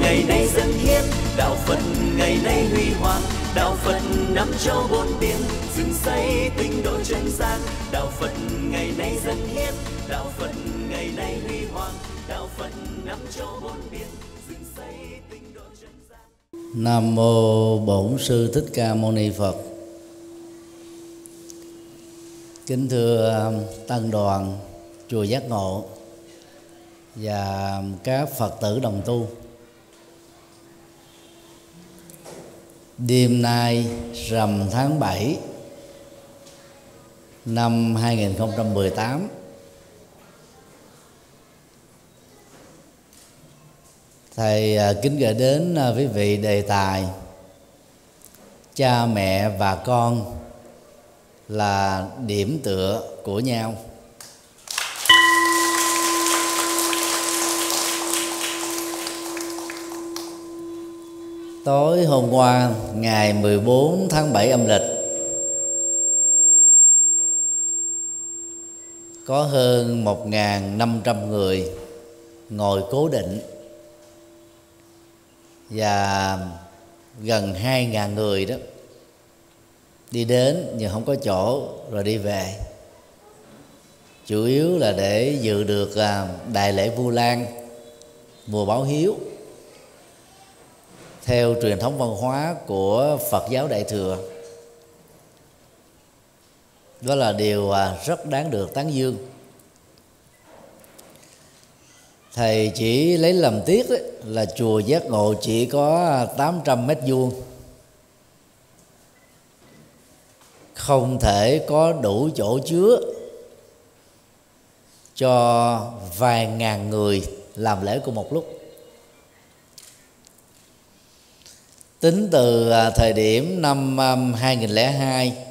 ngày nay dân hiến, đạo Phật ngày nay huy hoàng, đạo Phật năm châu bốn biển, dựng xây tinh độ chân gian, đạo Phật ngày nay dân hiến, đạo Phật ngày nay huy hoàng, đạo Phật năm châu bốn biển, dựng xây tinh độ chân gian. Nam mô Bổn Sư Thích Ca Mâu Ni Phật. Kính thưa tăng đoàn chùa Giác Ngộ và các Phật tử đồng tu, đêm nay rằm tháng 7 năm 2018 thầy kính gửi đến quý vị đề tài cha mẹ và con là điểm tựa của nhau. Tối hôm qua ngày 14 tháng 7 âm lịch có hơn 1.500 người ngồi cố định và gần 2.000 người đó đi đến nhưng không có chỗ rồi đi về, chủ yếu là để dự được đại lễ Vu Lan mùa báo hiếu theo truyền thống văn hóa của Phật giáo Đại Thừa. Đó là điều rất đáng được tán dương. Thầy chỉ lấy làm tiếc đấy, là chùa Giác Ngộ chỉ có 800 mét vuông, không thể có đủ chỗ chứa cho vài ngàn người làm lễ của một lúc. Tính từ thời điểm năm 2002,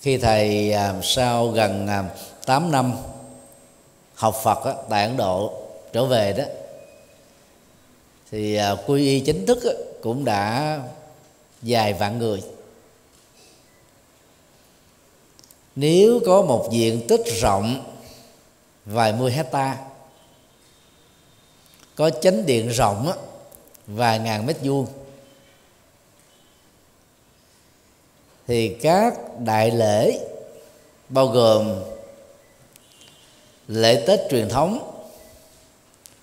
khi thầy sau gần 8 năm học Phật tại Ấn Độ trở về đó, thì quy y chính thức cũng đã vài vạn người. Nếu có một diện tích rộng vài mươi hectare, có chánh điện rộng vài ngàn mét vuông, thì các đại lễ bao gồm lễ Tết truyền thống,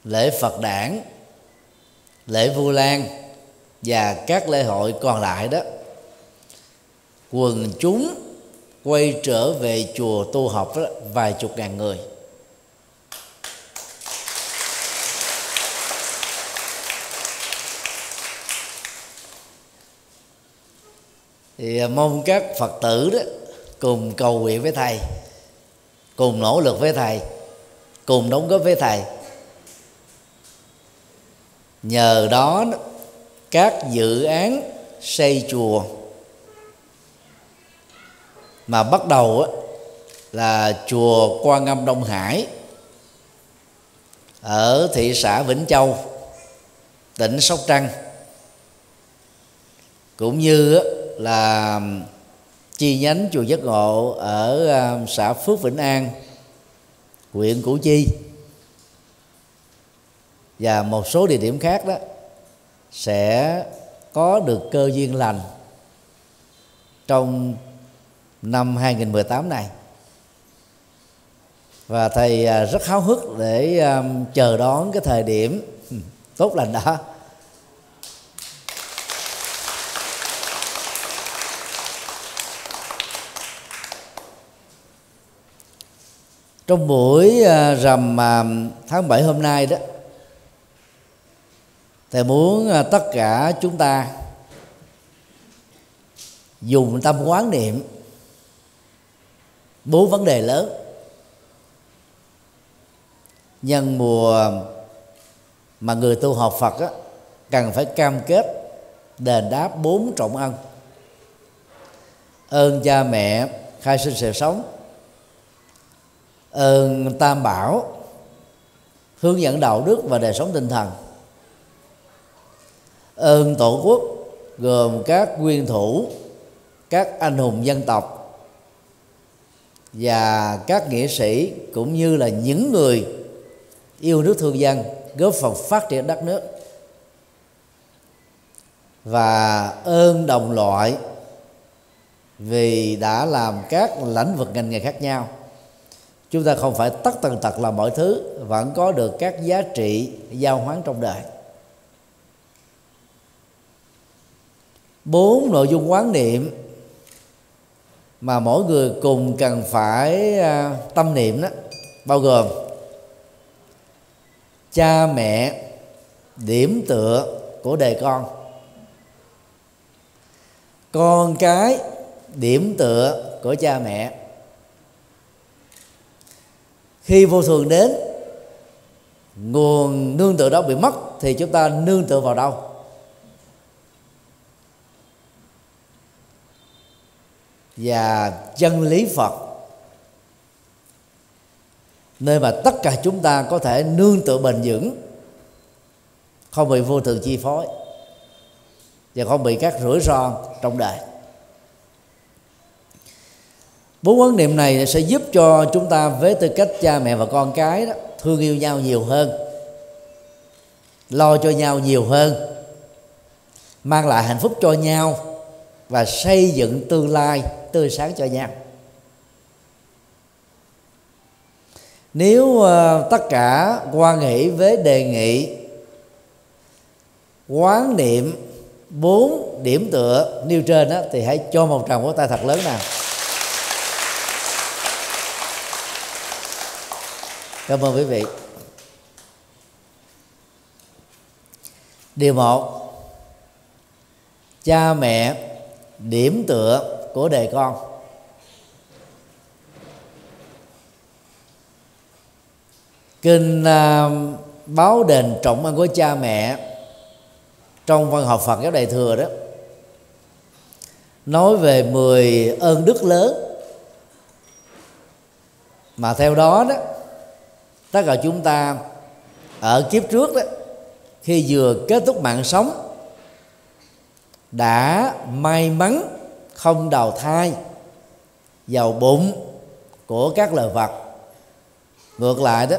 lễ Phật đản, lễ Vu Lan và các lễ hội còn lại đó, quần chúng quay trở về chùa tu học đó, vài chục ngàn người. Thì mong các Phật tử đó cùng cầu nguyện với thầy, cùng nỗ lực với thầy, cùng đóng góp với thầy. Nhờ đó các dự án xây chùa mà bắt đầu là chùa Quan Âm Đông Hải ở thị xã Vĩnh Châu, tỉnh Sóc Trăng, cũng như là chi nhánh chùa Giác Ngộ ở xã Phước Vĩnh An, huyện Củ Chi và một số địa điểm khác đó, sẽ có được cơ duyên lành trong năm 2018 này. Và thầy rất háo hức để chờ đón cái thời điểm tốt lành đó. Trong buổi rằm tháng 7 hôm nay đó, thầy muốn tất cả chúng ta dùng tâm quán niệm 4 vấn đề lớn nhân mùa mà người tu học Phật đó, cần phải cam kết đền đáp 4 trọng ân: ơn cha mẹ khai sinh sự sống, ơn tam bảo hướng dẫn đạo đức và đời sống tinh thần, ơn tổ quốc gồm các nguyên thủ, các anh hùng dân tộc và các nghĩa sĩ, cũng như là những người yêu nước thương dân, góp phần phát triển đất nước. Và ơn đồng loại vì đã làm các lĩnh vực ngành nghề khác nhau. Chúng ta không phải tất tần tật làm mọi thứ, vẫn có được các giá trị giao hoán trong đời. 4 nội dung quán niệm mà mỗi người cùng cần phải tâm niệm đó, bao gồm cha mẹ, điểm tựa của đời con cái, điểm tựa của cha mẹ. Khi vô thường đến, nguồn nương tựa đó bị mất thì chúng ta nương tựa vào đâu? Và chân lý Phật, nơi mà tất cả chúng ta có thể nương tựa bền vững, không bị vô thường chi phối và không bị các rủi ro trong đời. 4 quán niệm này sẽ giúp cho chúng ta với tư cách cha mẹ và con cái đó, thương yêu nhau nhiều hơn, lo cho nhau nhiều hơn, mang lại hạnh phúc cho nhau và xây dựng tương lai tươi sáng cho nhau. Nếu tất cả quan hệ với đề nghị quán niệm 4 điểm tựa nêu trên đó, thì hãy cho một tràng vỗ tay thật lớn nào. Cảm ơn quý vị. Điều 1, cha mẹ, điểm tựa của đời con. Kinh báo đền trọng ân của cha mẹ trong văn học Phật giáo Đại Thừa đó, nói về 10 ơn đức lớn, mà theo đó đó, tất cả chúng ta ở kiếp trước đó, khi vừa kết thúc mạng sống, đã may mắn không đầu thai vào bụng của các loài vật. Ngược lại đó,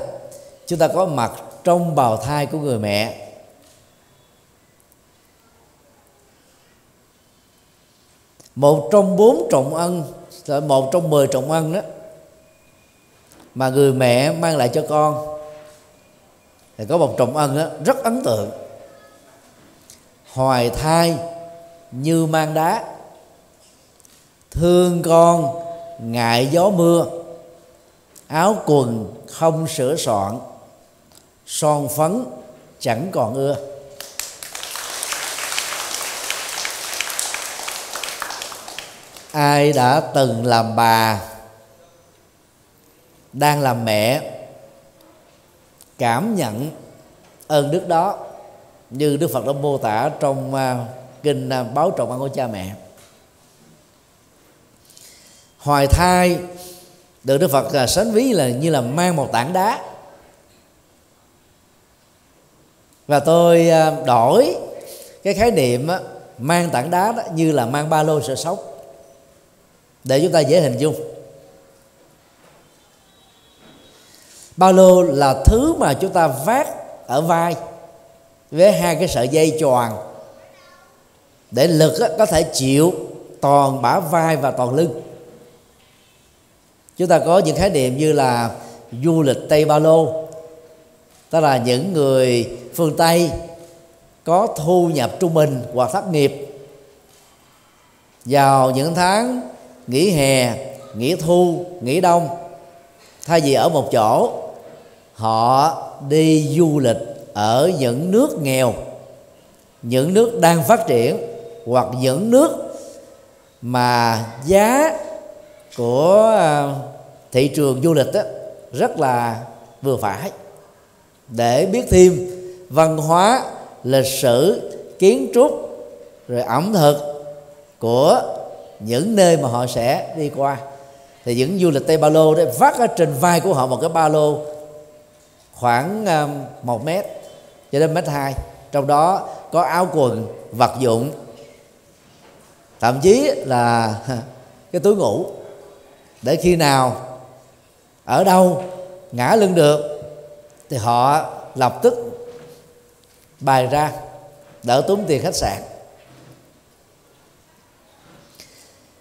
chúng ta có mặt trong bào thai của người mẹ. Một trong 4 trọng ân, một trong 10 trọng ân đó mà người mẹ mang lại cho con, thì có một trọng ân đó rất ấn tượng: hoài thai như mang đá, thương con ngại gió mưa, áo quần không sửa soạn, son phấn chẳng còn ưa. Ai đã từng làm bà, đang làm mẹ, cảm nhận ơn đức đó như Đức Phật đã mô tả trong kinh báo trọng ân của cha mẹ. Hoài thai được Đức Phật sánh ví là như là mang một tảng đá, và tôi đổi cái khái niệm mang tảng đá đó như là mang ba lô sợi sóc để chúng ta dễ hình dung. Ba lô là thứ mà chúng ta vác ở vai với hai cái sợi dây choàng để lực có thể chịu toàn bả vai và toàn lưng. Chúng ta có những khái niệm như là du lịch Tây Ba Lô, tức là những người phương Tây có thu nhập trung bình hoặc thất nghiệp, vào những tháng nghỉ hè, nghỉ thu, nghỉ đông, thay vì ở một chỗ, họ đi du lịch ở những nước nghèo, những nước đang phát triển, hoặc những nước mà giá của thị trường du lịch đó rất là vừa phải, để biết thêm văn hóa, lịch sử, kiến trúc, rồi ẩm thực của những nơi mà họ sẽ đi qua. Thì những du lịch Tây Ba Lô đấy, vác ở trên vai của họ một cái ba lô khoảng 1 mét cho đến 1,2 mét, trong đó có áo quần, vật dụng, thậm chí là cái túi ngủ, để khi nào ở đâu ngã lưng được thì họ lập tức bày ra, đỡ tốn tiền khách sạn,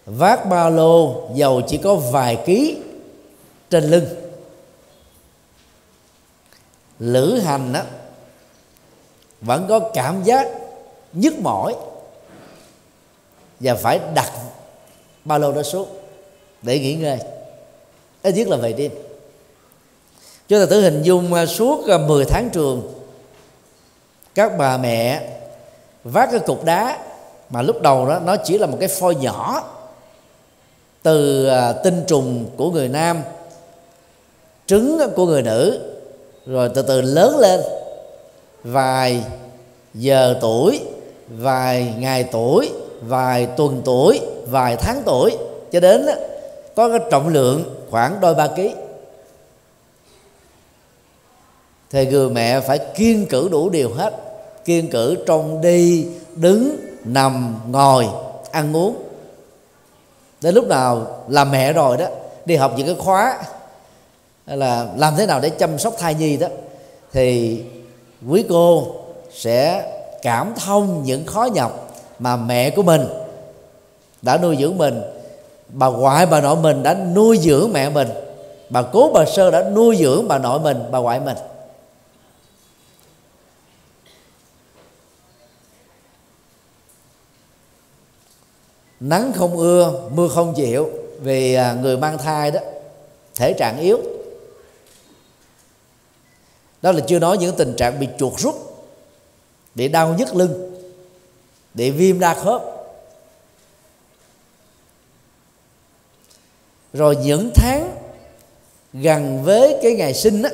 vác ba lô dầu chỉ có vài ký trên lưng. Lữ hành á, vẫn có cảm giác nhức mỏi và phải đặt ba lô đó xuống để nghỉ ngơi, ít nhất là về đêm. Chúng ta thử hình dung suốt 10 tháng trường, các bà mẹ vác cái cục đá mà lúc đầu đó nó chỉ là một cái phôi nhỏ từ tinh trùng của người nam, trứng của người nữ, rồi từ từ lớn lên vài giờ tuổi, vài ngày tuổi, vài tuần tuổi, vài tháng tuổi, cho đến có cái trọng lượng khoảng đôi ba ký. Thì người mẹ phải kiêng cữ đủ điều hết, kiêng cữ trong đi, đứng, nằm, ngồi, ăn uống. Đến lúc nào làm mẹ rồi đó, đi học những cái khóa là làm thế nào để chăm sóc thai nhi đó, thì quý cô sẽ cảm thông những khó nhọc mà mẹ của mình đã nuôi dưỡng mình, bà ngoại bà nội mình đã nuôi dưỡng mẹ mình, bà cố bà sơ đã nuôi dưỡng bà nội mình, bà ngoại mình. Nắng không ưa, mưa không chịu, vì người mang thai đó thể trạng yếu. Đó là chưa nói những tình trạng bị chuột rút, bị đau nhức lưng, bị viêm đa khớp. Rồi những tháng gần với cái ngày sinh đó,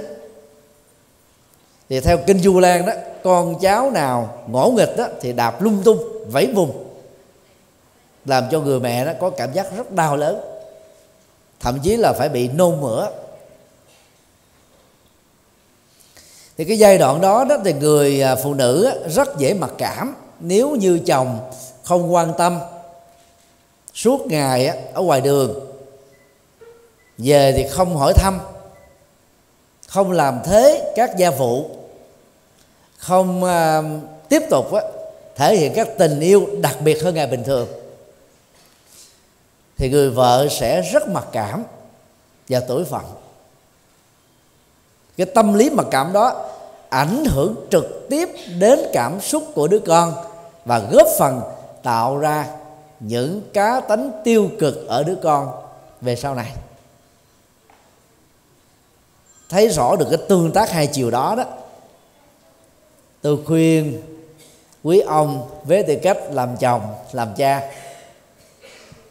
thì theo kinh Vu Lan đó, con cháu nào ngỗ nghịch đó thì đạp lung tung, vẫy vùng, làm cho người mẹ đó có cảm giác rất đau lớn, thậm chí là phải bị nôn mửa. Thì cái giai đoạn đó, đó thì người phụ nữ rất dễ mặc cảm nếu như chồng không quan tâm, suốt ngày ở ngoài đường, về thì không hỏi thăm, không làm thế các gia vụ, không tiếp tục thể hiện các tình yêu đặc biệt hơn ngày bình thường, thì người vợ sẽ rất mặc cảm và tủi phận. Cái tâm lý mặc cảm đó ảnh hưởng trực tiếp đến cảm xúc của đứa con và góp phần tạo ra những cá tánh tiêu cực ở đứa con về sau này. Thấy rõ được cái tương tác hai chiều đó đó, tôi khuyên quý ông với tư cách làm chồng, làm cha,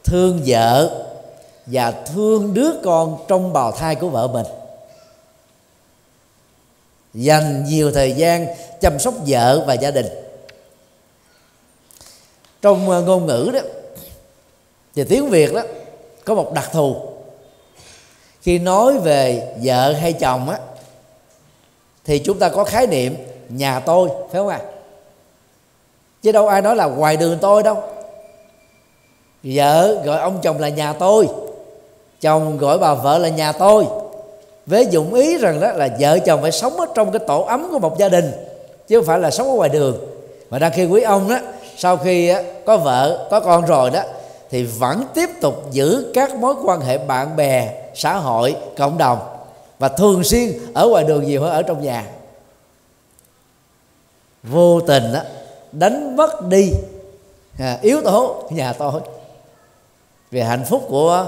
thương vợ và thương đứa con trong bào thai của vợ mình, dành nhiều thời gian chăm sóc vợ và gia đình. Trong ngôn ngữ đó thì tiếng Việt đó có một đặc thù, khi nói về vợ hay chồng á thì chúng ta có khái niệm nhà tôi, phải không ạ? Chứ đâu ai nói là ngoài đường tôi đâu. Vợ gọi ông chồng là nhà tôi, chồng gọi bà vợ là nhà tôi, với dụng ý rằng đó là vợ chồng phải sống ở trong cái tổ ấm của một gia đình, chứ không phải là sống ở ngoài đường. Mà đang khi quý ông đó, sau khi có vợ, có con rồi đó, thì vẫn tiếp tục giữ các mối quan hệ bạn bè, xã hội, cộng đồng, và thường xuyên ở ngoài đường nhiều hơn ở trong nhà. Vô tình đó, đánh mất đi yếu tố nhà tôi. Vì hạnh phúc của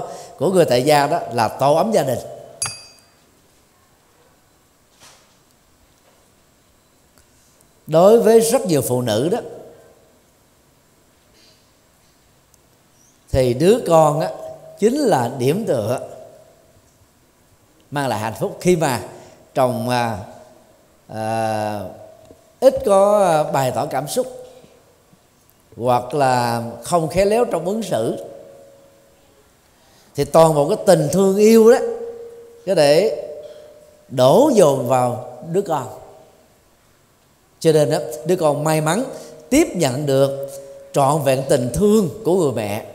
người tại gia đó là tổ ấm gia đình. Đối với rất nhiều phụ nữ đó, thì đứa con đó chính là điểm tựa mang lại hạnh phúc. Khi mà chồng ít có bày tỏ cảm xúc, hoặc là không khéo léo trong ứng xử, thì toàn bộ cái tình thương yêu đó có để đổ dồn vào đứa con. Cho nên đó, đứa con may mắn tiếp nhận được trọn vẹn tình thương của người mẹ.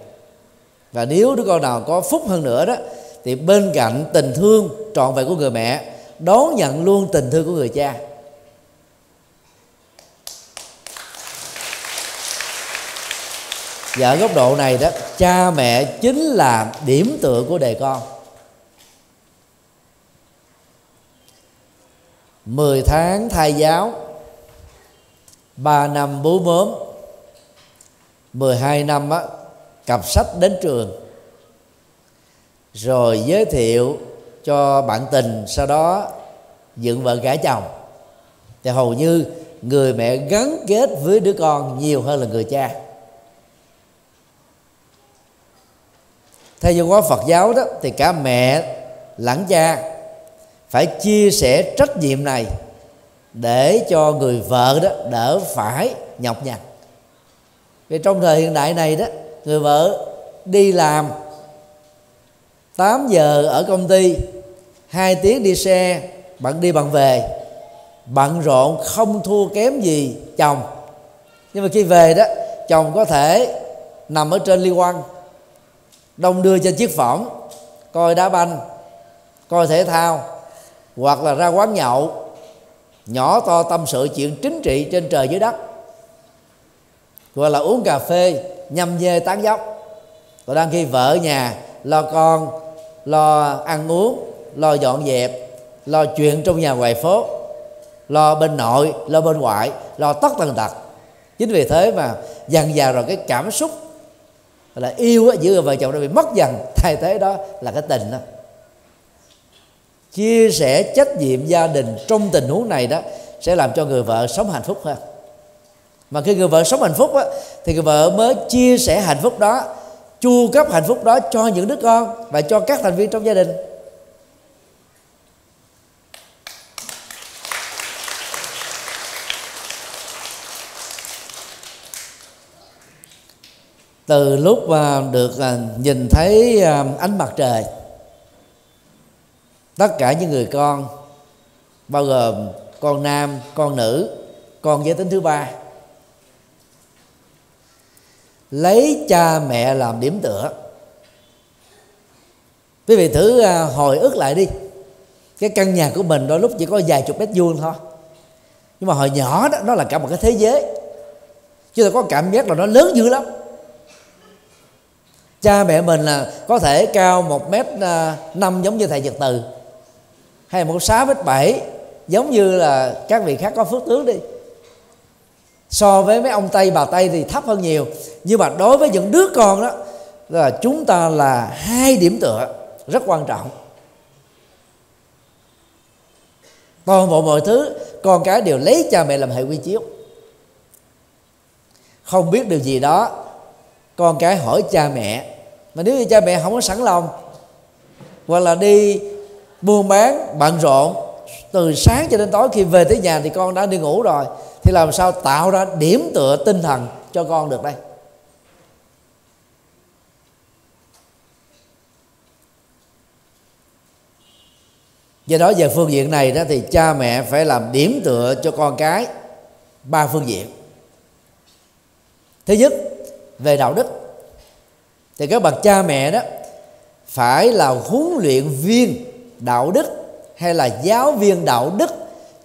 Và nếu đứa con nào có phúc hơn nữa đó, thì bên cạnh tình thương trọn vẹn của người mẹ, đón nhận luôn tình thương của người cha. Và ở góc độ này đó, cha mẹ chính là điểm tựa của đời con. 10 tháng thai giáo, 3 năm bú mớm, 12 năm á, cặp sách đến trường, rồi giới thiệu cho bạn tình, sau đó dựng vợ gả chồng. Thì hầu như người mẹ gắn kết với đứa con nhiều hơn là người cha. Theo như khóa Phật giáo đó, thì cả mẹ lẫn cha phải chia sẻ trách nhiệm này để cho người vợ đó đỡ phải nhọc nhằn. Vì trong thời hiện đại này đó, người vợ đi làm 8 giờ ở công ty, 2 tiếng đi xe, bạn đi bạn về, bận rộn không thua kém gì chồng. Nhưng mà khi về đó, chồng có thể nằm ở trên liên quan, đông đưa trên chiếc võng, coi đá banh, coi thể thao, hoặc là ra quán nhậu, nhỏ to tâm sự chuyện chính trị trên trời dưới đất, hoặc là uống cà phê nhâm nhê tán dóc. Còn đang khi vợ nhà lo con, lo ăn uống, lo dọn dẹp, lo chuyện trong nhà ngoài phố, lo bên nội, lo bên ngoại, lo tất tần tật. Chính vì thế mà dần dà rồi cái cảm xúc là yêu giữa vợ chồng nó bị mất dần, thay thế đó là cái tình đó. Chia sẻ trách nhiệm gia đình trong tình huống này đó sẽ làm cho người vợ sống hạnh phúc hơn. Mà khi người vợ sống hạnh phúc đó, thì người vợ mới chia sẻ hạnh phúc đó, chu cấp hạnh phúc đó cho những đứa con và cho các thành viên trong gia đình. Từ lúc mà được nhìn thấy ánh mặt trời, tất cả những người con, bao gồm con nam, con nữ, con giới tính thứ ba, lấy cha mẹ làm điểm tựa. Quý vị thử hồi ức lại đi. Cái căn nhà của mình đôi lúc chỉ có vài chục mét vuông thôi, nhưng mà hồi nhỏ đó, nó là cả một cái thế giới. Chứ tôi có cảm giác là nó lớn dữ lắm. Cha mẹ mình là có thể cao 1m5 giống như thầy Nhật Từ, hay 1m6, 1m7 giống như là các vị khác có phước tướng đi. So với mấy ông Tây bà Tây thì thấp hơn nhiều. Nhưng mà đối với những đứa con đó, là chúng ta là 2 điểm tựa rất quan trọng. Toàn bộ mọi thứ con cái đều lấy cha mẹ làm hệ quy chiếu. Không biết điều gì đó, con cái hỏi cha mẹ. Mà nếu như cha mẹ không có sẵn lòng, hoặc là đi buôn bán bận rộn từ sáng cho đến tối, khi về tới nhà thì con đã đi ngủ rồi, thì làm sao tạo ra điểm tựa tinh thần cho con được đây? Do đó về phương diện này đó, thì cha mẹ phải làm điểm tựa cho con cái 3 phương diện. Thứ nhất, về đạo đức, thì các bậc cha mẹ đó phải là huấn luyện viên đạo đức hay là giáo viên đạo đức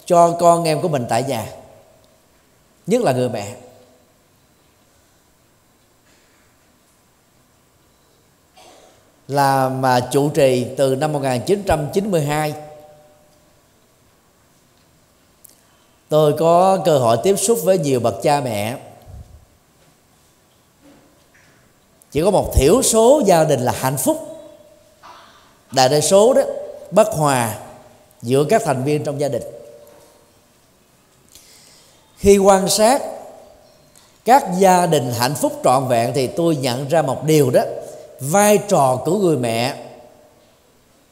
cho con em của mình tại nhà, nhất là người mẹ. Là mà trụ trì từ năm 1992, tôi có cơ hội tiếp xúc với nhiều bậc cha mẹ. Chỉ có một thiểu số gia đình là hạnh phúc, đại đa số đó bất hòa giữa các thành viên trong gia đình. Khi quan sát các gia đình hạnh phúc trọn vẹn thì tôi nhận ra một điều đó, vai trò của người mẹ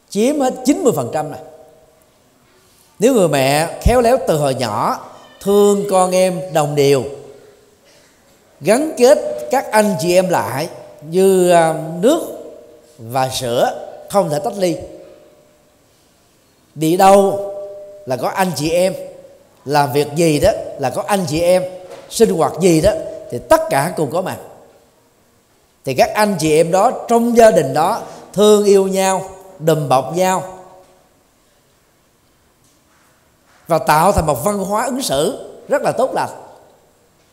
chiếm hết 90% này. Nếu người mẹ khéo léo từ hồi nhỏ, thương con em đồng đều, gắn kết các anh chị em lại như nước và sữa không thể tách ly. Đi đâu là có anh chị em, làm việc gì đó là có anh chị em, sinh hoạt gì đó thì tất cả cùng có mặt. Thì các anh chị em đó trong gia đình đó thương yêu nhau, đùm bọc nhau, và tạo thành một văn hóa ứng xử rất là tốt lành.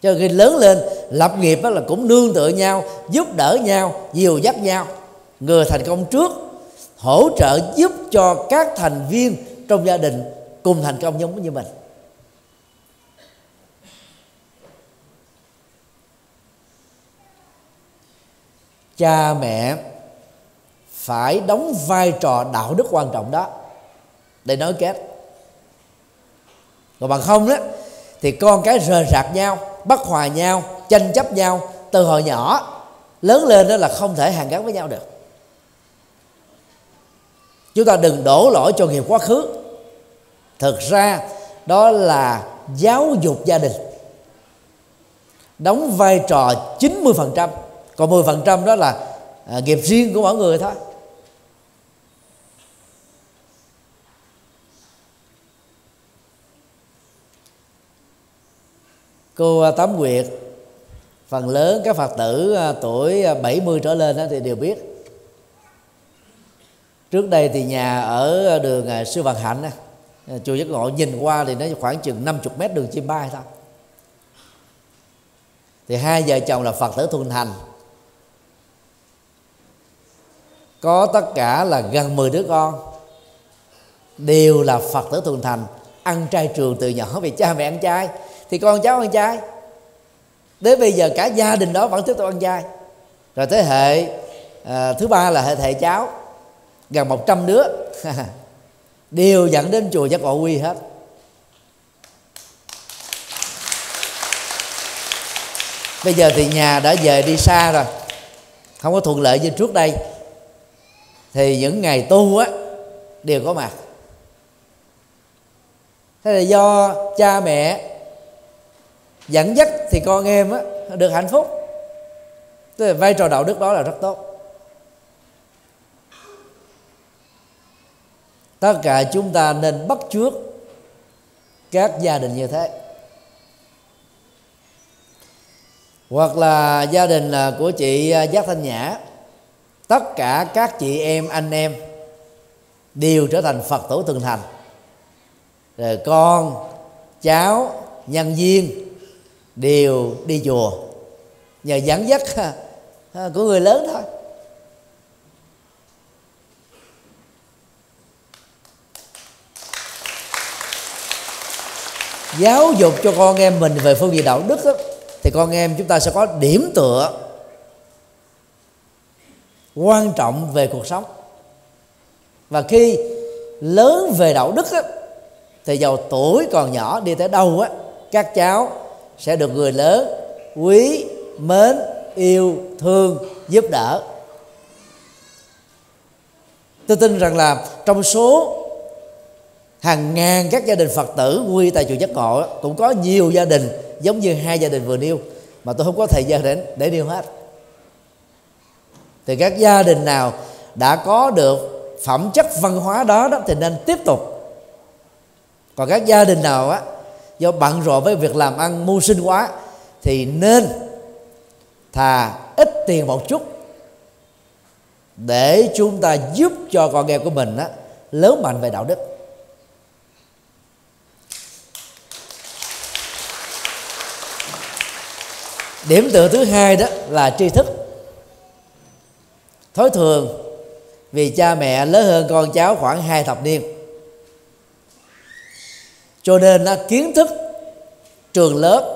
Cho khi lớn lên lập nghiệp đó là cũng nương tựa nhau, giúp đỡ nhau, dìu dắt nhau. Người thành công trước hỗ trợ giúp cho các thành viên trong gia đình cùng thành công giống như mình. Cha mẹ phải đóng vai trò đạo đức quan trọng đó để nối kết. Còn bằng không đó thì con cái rời rạc nhau, bất hòa nhau, tranh chấp nhau từ hồi nhỏ, lớn lên đó là không thể hàn gắn với nhau được. Chúng ta đừng đổ lỗi cho nghiệp quá khứ, thực ra đó là giáo dục gia đình đóng vai trò 90%, còn 10% đó là nghiệp riêng của mỗi người thôi. Cô Tám Nguyệt, phần lớn các Phật tử tuổi 70 trở lên thì đều biết. Trước đây thì nhà ở đường Sư Vạn Hạnh, chùa Giác Ngộ, nhìn qua thì nó khoảng chừng 50 mét đường chim bay thôi. Thì hai vợ chồng là Phật tử thuần thành, có tất cả là gần 10 đứa con, đều là Phật tử thuần thành, ăn chay trường từ nhỏ vì cha mẹ ăn chay thì con cháu ăn chay. Đến bây giờ cả gia đình đó vẫn tiếp tục ăn chay. Rồi thế hệ thứ ba là hệ cháu, gần 100 đứa đều dẫn đến chùa Giác Ngộ Quy hết. Bây giờ thì nhà đã về đi xa rồi, không có thuận lợi như trước đây, thì những ngày tu á đều có mặt. Thế là do cha mẹ dẫn dắt thì con em á được hạnh phúc. Tức là vai trò đạo đức đó là rất tốt. Tất cả chúng ta nên bắt chước các gia đình như thế. Hoặc là gia đình của chị Giác Thanh Nhã, tất cả các chị em, anh em đều trở thành Phật tử thuần thành. Rồi con, cháu, nhân viên đều đi chùa nhờ dẫn dắt của người lớn thôi. Giáo dục cho con em mình về phương diện đạo đức đó, thì con em chúng ta sẽ có điểm tựa quan trọng về cuộc sống. Và khi lớn về đạo đức á, thì giàu tuổi còn nhỏ đi tới đâu á, các cháu sẽ được người lớn quý, mến, yêu, thương, giúp đỡ. Tôi tin rằng là trong số hàng ngàn các gia đình Phật tử quy tại chùa Giác Ngộ cũng có nhiều gia đình giống như hai gia đình vừa nêu, mà tôi không có thời gian để nêu hết. Thì các gia đình nào đã có được phẩm chất văn hóa đó, thì nên tiếp tục. Còn các gia đình nào á do bận rộn với việc làm ăn mưu sinh quá, thì nên thà ít tiền một chút để chúng ta giúp cho con em của mình á lớn mạnh về đạo đức. Điểm tựa thứ hai đó là tri thức. Thói thường vì cha mẹ lớn hơn con cháu khoảng 2 thập niên, cho nên kiến thức trường lớp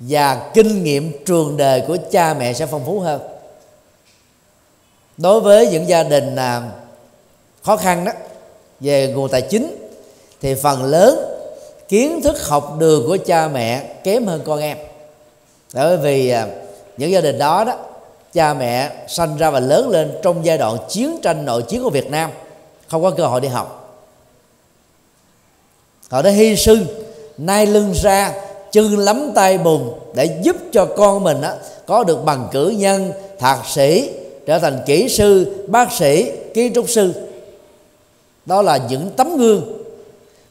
và kinh nghiệm trường đời của cha mẹ sẽ phong phú hơn. Đối với những gia đình khó khăn đó về nguồn tài chính, thì phần lớn kiến thức học đường của cha mẹ kém hơn con em. Bởi vì những gia đình đó cha mẹ sanh ra và lớn lên trong giai đoạn chiến tranh nội chiến của Việt Nam, không có cơ hội đi học. Họ đã hy sinh nai lưng ra, chân lắm tay bùn để giúp cho con mình có được bằng cử nhân, thạc sĩ, trở thành kỹ sư, bác sĩ, kiến trúc sư. Đó là những tấm gương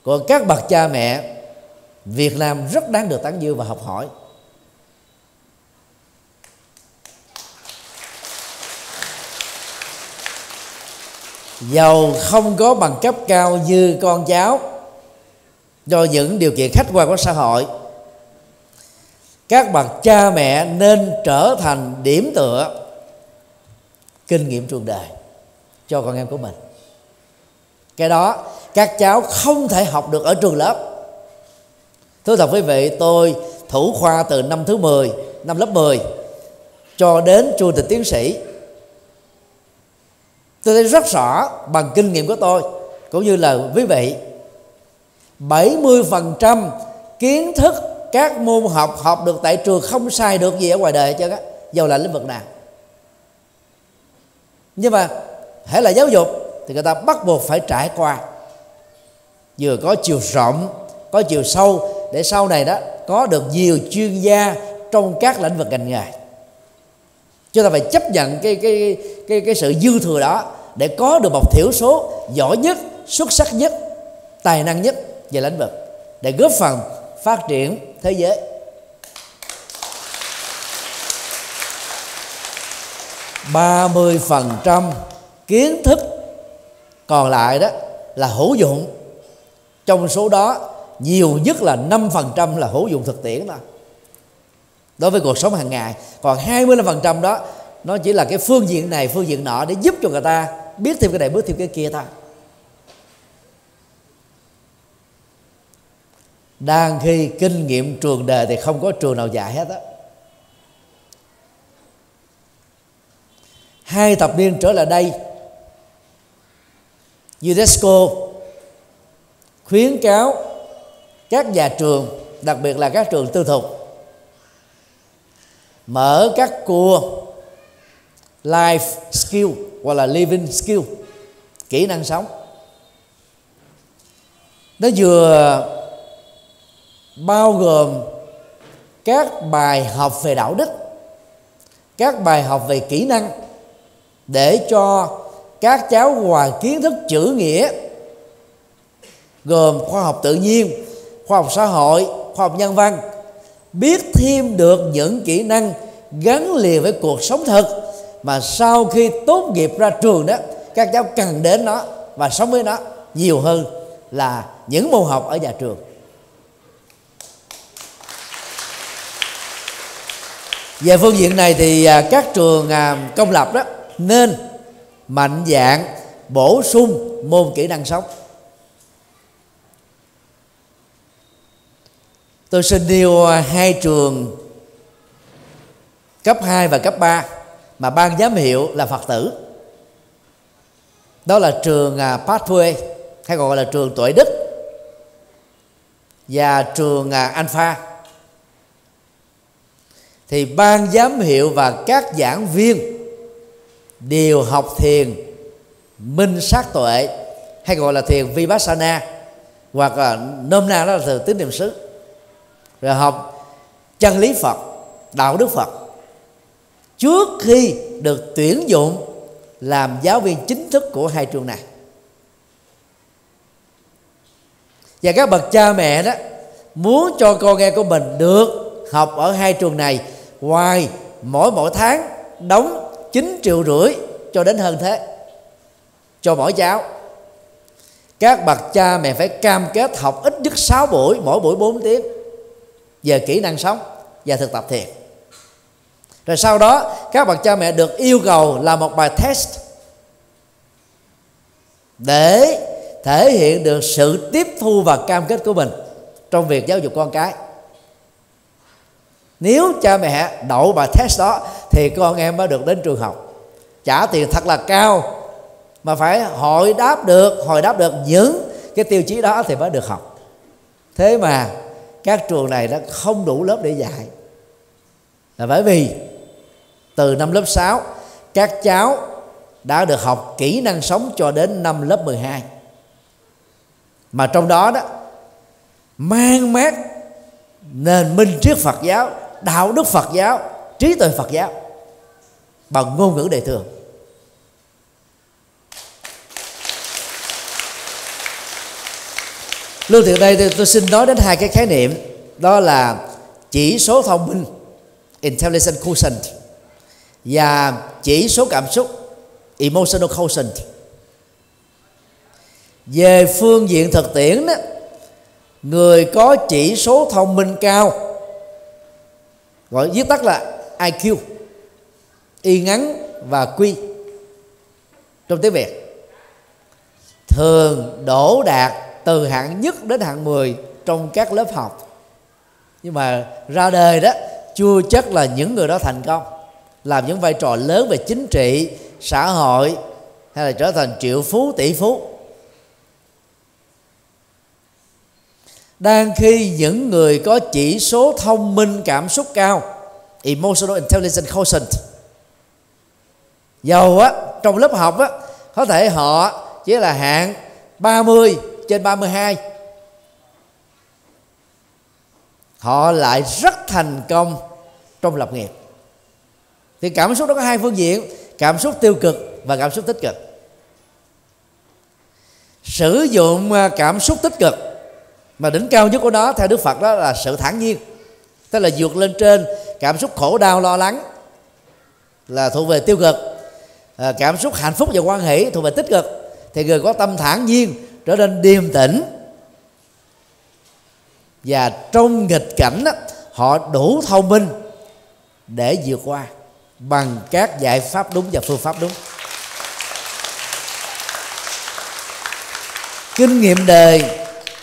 của các bậc cha mẹ Việt Nam rất đáng được tán dương và học hỏi. Dầu không có bằng cấp cao như con cháu, do những điều kiện khách quan của xã hội. Các bậc cha mẹ nên trở thành điểm tựa kinh nghiệm trường đời cho con em của mình. Cái đó các cháu không thể học được ở trường lớp. Thưa thật quý vị, tôi thủ khoa từ năm thứ 10, năm lớp 10 cho đến chu trình tiến sĩ. Tôi thấy rất rõ bằng kinh nghiệm của tôi cũng như là quý vị, 70% kiến thức các môn học học được tại trường không sai được gì ở ngoài đời hết trơn á, dầu là lĩnh vực nào. Nhưng mà hễ là giáo dục thì người ta bắt buộc phải trải qua, vừa có chiều rộng, có chiều sâu, để sau này đó có được nhiều chuyên gia trong các lĩnh vực ngành nghề. Chúng ta phải chấp nhận cái sự dư thừa đó để có được một thiểu số giỏi nhất, xuất sắc nhất, tài năng nhất về lĩnh vực để góp phần phát triển thế giới. Ba 30% kiến thức còn lại đó là hữu dụng, trong số đó nhiều nhất là 5% là hữu dụng thực tiễn thôi, đối với cuộc sống hàng ngày. Còn 25% đó nó chỉ là cái phương diện này, phương diện nọ để giúp cho người ta biết thêm cái này, biết thêm cái kia thôi. Đang khi kinh nghiệm trường đời thì không có trường nào dạy hết á. 2 thập niên trở lại đây, UNESCO khuyến cáo các nhà trường, đặc biệt là các trường tư thục, mở các cua life skill hoặc là living skill, kỹ năng sống. Nó vừa bao gồm các bài học về đạo đức, các bài học về kỹ năng, để cho các cháu ngoài kiến thức chữ nghĩa gồm khoa học tự nhiên, khoa học xã hội, khoa học nhân văn, biết thêm được những kỹ năng gắn liền với cuộc sống thực mà sau khi tốt nghiệp ra trường đó các cháu cần đến nó và sống với nó nhiều hơn là những môn học ở nhà trường. Về phương diện này thì các trường công lập đó nên mạnh dạn bổ sung môn kỹ năng sống. Tôi xin nêu 2 trường cấp 2 và cấp 3 mà ban giám hiệu là Phật tử. Đó là trường Pathway hay còn gọi là trường Tuệ Đức và trường Alpha. Thì ban giám hiệu và các giảng viên đều học thiền minh sát tuệ hay gọi là thiền Vipassana, hoặc là nôm na đó là Tứ Niệm Xứ, rồi học chân lý Phật, đạo đức Phật trước khi được tuyển dụng làm giáo viên chính thức của 2 trường này. Và các bậc cha mẹ đó muốn cho con em của mình được học ở 2 trường này, ngoài mỗi tháng đóng 9,5 triệu cho đến hơn thế cho mỗi cháu, các bậc cha mẹ phải cam kết học ít nhất 6 buổi, mỗi buổi 4 tiếng về kỹ năng sống và thực tập thiền. Rồi sau đó các bậc cha mẹ được yêu cầu làm một bài test để thể hiện được sự tiếp thu và cam kết của mình trong việc giáo dục con cái. Nếu cha mẹ đậu bài test đó thì con em mới được đến trường học, trả tiền thật là cao mà phải hồi đáp được những cái tiêu chí đó thì mới được học. Thế mà các trường này đã không đủ lớp để dạy, là bởi vì từ năm lớp 6 các cháu đã được học kỹ năng sống cho đến năm lớp 12, mà trong đó đó mang mát nền minh triết Phật giáo, đạo đức Phật giáo, trí tuệ Phật giáo bằng ngôn ngữ đời thường. Lưu từ đây tôi xin nói đến 2 cái khái niệm, đó là chỉ số thông minh (intelligence quotient) và chỉ số cảm xúc (emotional quotient). Về phương diện thực tiễn đó, Người có chỉ số thông minh cao, gọi viết tắt là IQ, y ngắn và quy trong tiếng Việt, thường đỗ đạt từ hạng nhất đến hạng 10 trong các lớp học. Nhưng mà ra đời đó chưa chắc là những người đó thành công, làm những vai trò lớn về chính trị, xã hội, hay là trở thành triệu phú, tỷ phú. Đang khi những người có chỉ số thông minh cảm xúc cao, emotional intelligence quotient, giàu á, trong lớp học á, có thể họ chỉ là hạng 30 trên 32. Họ lại rất thành công trong lập nghiệp. Thì cảm xúc đó có hai phương diện: cảm xúc tiêu cực và cảm xúc tích cực. Sử dụng cảm xúc tích cực mà đỉnh cao nhất của nó theo Đức Phật đó là sự thản nhiên, tức là vượt lên trên cảm xúc khổ đau lo lắng là thuộc về tiêu cực. Cảm xúc hạnh phúc và hoan hỷ thuộc về tích cực. Thì người có tâm thản nhiên trở nên điềm tĩnh, và trong nghịch cảnh đó, họ đủ thông minh để vượt qua bằng các giải pháp đúng và phương pháp đúng. Kinh nghiệm đời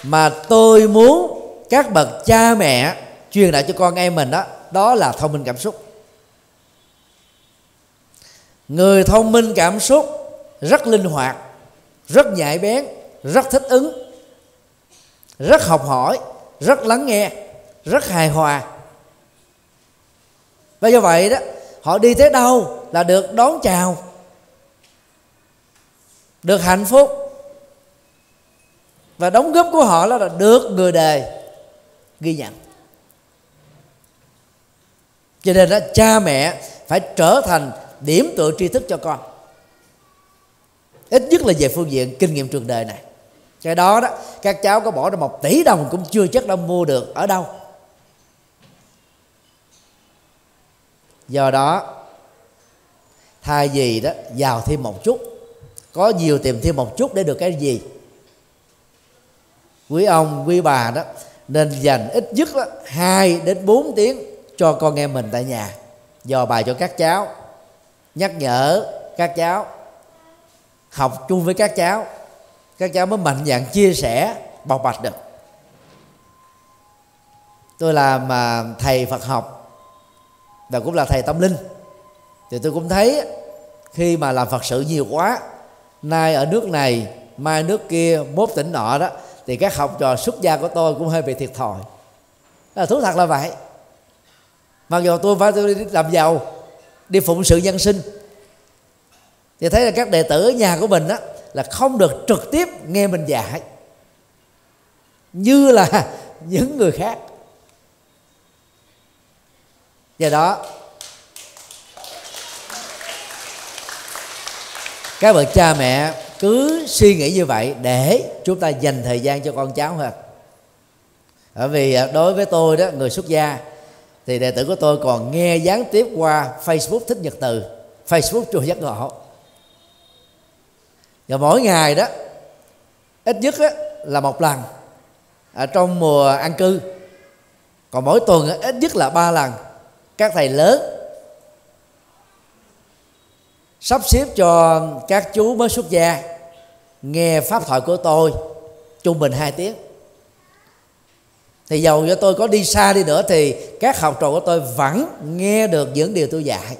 mà tôi muốn các bậc cha mẹ truyền lại cho con em mình đó, đó là thông minh cảm xúc. Người thông minh cảm xúc rất linh hoạt, rất nhạy bén, rất thích ứng, rất học hỏi, rất lắng nghe, rất hài hòa. Và do vậy đó, họ đi tới đâu là được đón chào, được hạnh phúc. Và đóng góp của họ là được người đời ghi nhận. Cho nên đó, cha mẹ phải trở thành điểm tựa tri thức cho con, ít nhất là về phương diện kinh nghiệm trường đời này. Cái đó đó, các cháu có bỏ ra 1 tỷ đồng cũng chưa chắc đã mua được ở đâu. Do đó, thay vì đó giàu thêm một chút, có nhiều tìm thêm một chút để được cái gì, quý ông, quý bà đó nên dành ít nhất 2 đến 4 tiếng cho con em mình tại nhà, dò bài cho các cháu, nhắc nhở các cháu, học chung với các cháu. Các cháu mới mạnh dạn chia sẻ, bộc bạch được. Tôi làm thầy Phật học và cũng là thầy tâm linh, thì tôi cũng thấy khi mà làm Phật sự nhiều quá, nay ở nước này, mai nước kia, mốt tỉnh nọ đó, thì các học trò xuất gia của tôi cũng hơi bị thiệt thòi. Thú thật là vậy. Mặc dù tôi phải đi làm giàu, đi phụng sự dân sinh, thì thấy là các đệ tử ở nhà của mình đó, là không được trực tiếp nghe mình dạy như là những người khác. Do đó, các bậc cha mẹ cứ suy nghĩ như vậy để chúng ta dành thời gian cho con cháu hơn. Bởi vì đối với tôi đó, người xuất gia, thì đệ tử của tôi còn nghe gián tiếp qua Facebook Thích Nhật Từ, Facebook Chùa Giác Ngộ. Và mỗi ngày đó, ít nhất đó, là 1 lần ở trong mùa an cư. Còn mỗi tuần đó, ít nhất là 3 lần các thầy lớn sắp xếp cho các chú mới xuất gia nghe pháp thoại của tôi trung bình 2 tiếng. Thì dầu cho tôi có đi xa đi nữa, thì các học trò của tôi vẫn nghe được những điều tôi dạy.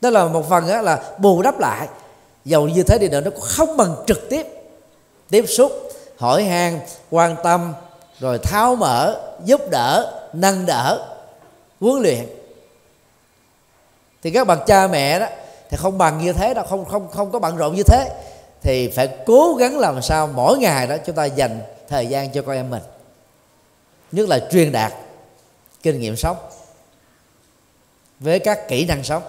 Đó là một phần là bù đắp lại. Dầu như thế đi nữa, nó cũng không bằng trực tiếp tiếp xúc, hỏi han, quan tâm, rồi tháo mở, giúp đỡ, nâng đỡ, huấn luyện. Thì các bậc cha mẹ đó thì không bằng như thế đâu, không có bận rộn như thế. Thì phải cố gắng làm sao mỗi ngày đó chúng ta dành thời gian cho con em mình, nhất là truyền đạt kinh nghiệm sống với các kỹ năng sống.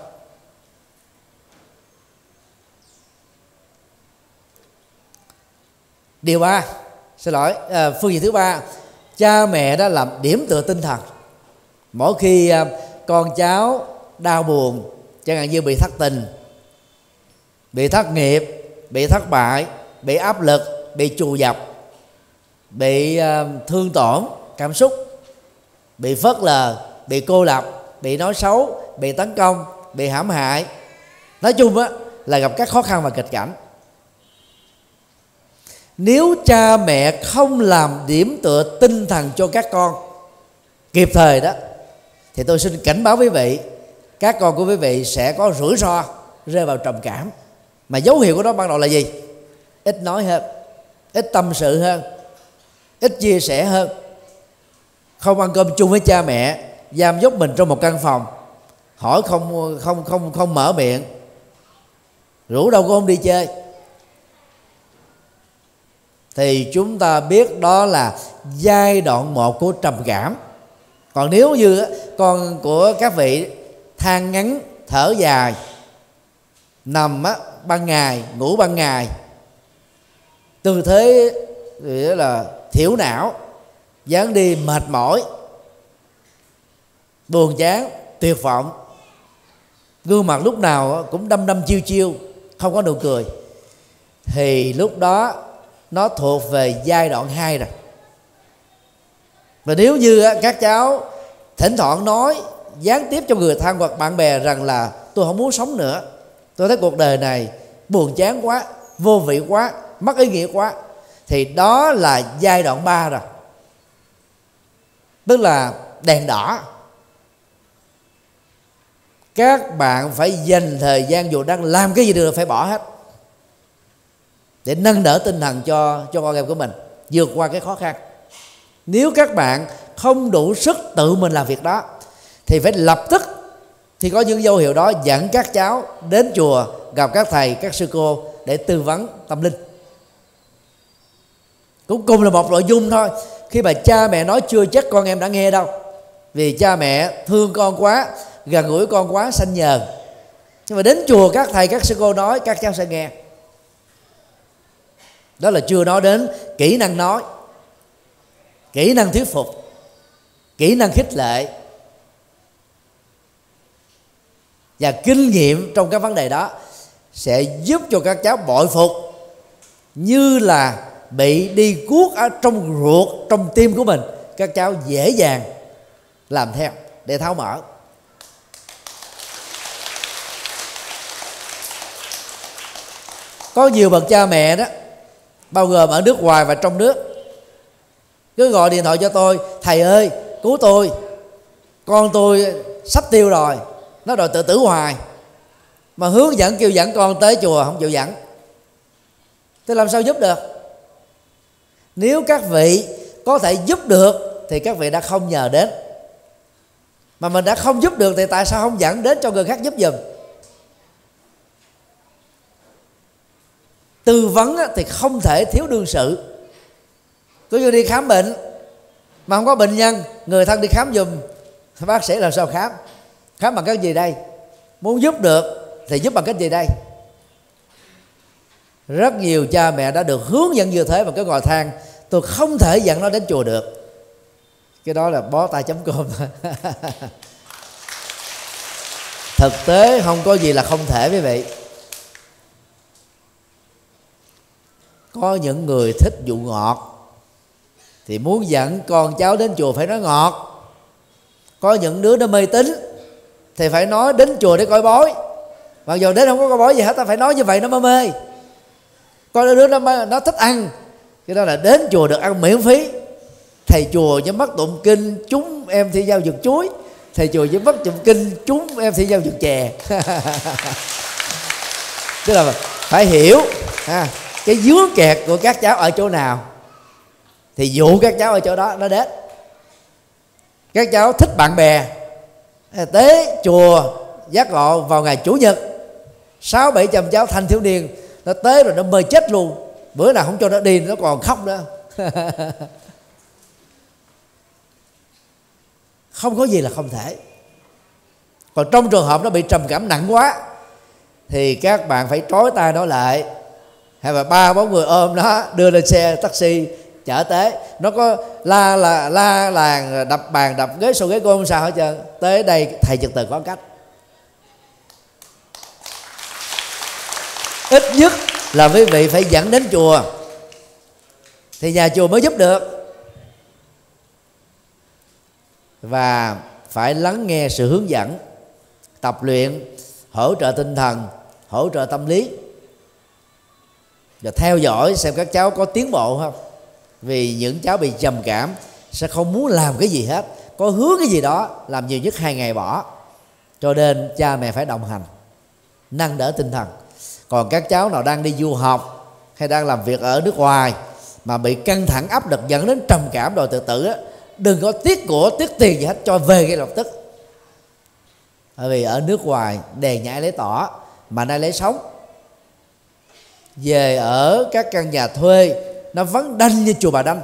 Phương diện thứ ba, cha mẹ đã làm điểm tựa tinh thần. Mỗi khi con cháu đau buồn, chẳng hạn như bị thất tình, bị thất nghiệp, bị thất bại, bị áp lực, bị trù dập, bị thương tổn cảm xúc, bị phớt lờ, bị cô lập, bị nói xấu, bị tấn công, bị hãm hại. Nói chung á, là gặp các khó khăn và nghịch cảnh. Nếu cha mẹ không làm điểm tựa tinh thần cho các con kịp thời đó, thì tôi xin cảnh báo quý vị, các con của quý vị sẽ có rủi ro rơi vào trầm cảm. Mà dấu hiệu của nó ban đầu là gì? Ít nói hơn, ít tâm sự hơn, ít chia sẻ hơn, không ăn cơm chung với cha mẹ, giam dốc mình trong một căn phòng, hỏi không mở miệng, rủ đâu con không đi chơi. Thì chúng ta biết đó là giai đoạn 1 của trầm cảm. Còn nếu như con của các vị than ngắn thở dài, nằm ban ngày, ngủ ban ngày, tư thế nghĩa là thiểu não, dáng đi mệt mỏi, buồn chán, tuyệt vọng, gương mặt lúc nào cũng đăm đăm chiêu chiêu, không có nụ cười, thì lúc đó nó thuộc về giai đoạn 2 rồi. Và nếu như các cháu thỉnh thoảng nói gián tiếp cho người thân hoặc bạn bè rằng là tôi không muốn sống nữa, tôi thấy cuộc đời này buồn chán quá, vô vị quá, mất ý nghĩa quá, thì đó là giai đoạn 3 rồi. Tức là đèn đỏ. Các bạn phải dành thời gian, dù đang làm cái gì được phải bỏ hết, để nâng đỡ tinh thần cho con em của mình vượt qua cái khó khăn. Nếu các bạn không đủ sức tự mình làm việc đó, thì phải lập tức, thì có những dấu hiệu đó, dẫn các cháu đến chùa gặp các thầy, các sư cô để tư vấn tâm linh. Cũng cùng là một nội dung thôi. Khi mà cha mẹ nói chưa chắc con em đã nghe đâu, vì cha mẹ thương con quá, gần gũi con quá, sanh nhờn. Nhưng mà đến chùa các thầy, các sư cô nói, các cháu sẽ nghe. Đó là chưa nói đến kỹ năng nói, kỹ năng thuyết phục, kỹ năng khích lệ và kinh nghiệm trong các vấn đề đó sẽ giúp cho các cháu bội phục, như là bị đi cuốc ở trong ruột, trong tim của mình. Các cháu dễ dàng làm theo để tháo mở. Có nhiều bậc cha mẹ đó, bao gồm ở nước ngoài và trong nước, cứ gọi điện thoại cho tôi: thầy ơi cứu tôi, con tôi sắp tiêu rồi, nó đòi tự tử hoài. Mà hướng dẫn kêu dẫn con tới chùa không chịu dẫn, tôi làm sao giúp được? Nếu các vị có thể giúp được thì các vị đã không nhờ đến. Mà mình đã không giúp được thì tại sao không dẫn đến cho người khác giúp giùm? Tư vấn thì không thể thiếu đương sự. Cứ như đi khám bệnh mà không có bệnh nhân, người thân đi khám giùm, bác sĩ làm sao khám? Khám bằng cái gì đây? Muốn giúp được thì giúp bằng cách gì đây? Rất nhiều cha mẹ đã được hướng dẫn như thế, và cái ngồi than tôi không thể dẫn nó đến chùa được, cái đó là bó tay chấm cơm. Thực tế không có gì là không thể, quý vị. Có những người thích dụ ngọt thì muốn dẫn con cháu đến chùa phải nói ngọt. Có những đứa nó mê tín thì phải nói đến chùa để coi bói, mặc dù đến không có coi bói gì hết, ta phải nói như vậy nó mới mê. Có đứa nó thích ăn, cái đó là đến chùa được ăn miễn phí. Thầy chùa nhắm mắt tụng kinh, chúng em thi giao dược chuối. Thầy chùa nhắm mắt tụng kinh, chúng em thi giao dược chè. Tức là phải hiểu cái dướng kẹt của các cháu ở chỗ nào thì dụ các cháu ở chỗ đó nó đến. Các cháu thích bạn bè, tế chùa Giác Ngộ vào ngày Chủ nhật, 6-700 cháu thanh thiếu niên nó tới rồi nó mê chết luôn, bữa nào không cho nó đi nó còn khóc nữa. Không có gì là không thể. Còn trong trường hợp nó bị trầm cảm nặng quá thì các bạn phải trói tay nó lại, hay là 3-4 người ôm nó đưa lên xe taxi chở tế. Nó có la làng, đập bàn đập ghế, xô ghế cô không sao hết trơn. Tới đây thầy Trực Từ có cách. Ít nhất là quý vị phải dẫn đến chùa. thì nhà chùa mới giúp được. Và phải lắng nghe sự hướng dẫn, tập luyện, hỗ trợ tinh thần, hỗ trợ tâm lý, và theo dõi xem các cháu có tiến bộ không. Vì những cháu bị trầm cảm sẽ không muốn làm cái gì hết, có hứa cái gì đó làm nhiều nhất 2 ngày bỏ. Cho nên cha mẹ phải đồng hành, nâng đỡ tinh thần. Còn các cháu nào đang đi du học hay đang làm việc ở nước ngoài mà bị căng thẳng áp lực dẫn đến trầm cảm rồi tự tử, đừng có tiếc của, tiếc tiền gì hết, cho về ngay lập tức. Bởi vì ở nước ngoài đèn nhảy lấy tỏ mà nay lấy sống. Về ở các căn nhà thuê nó vẫn đanh như chùa Bà Đanh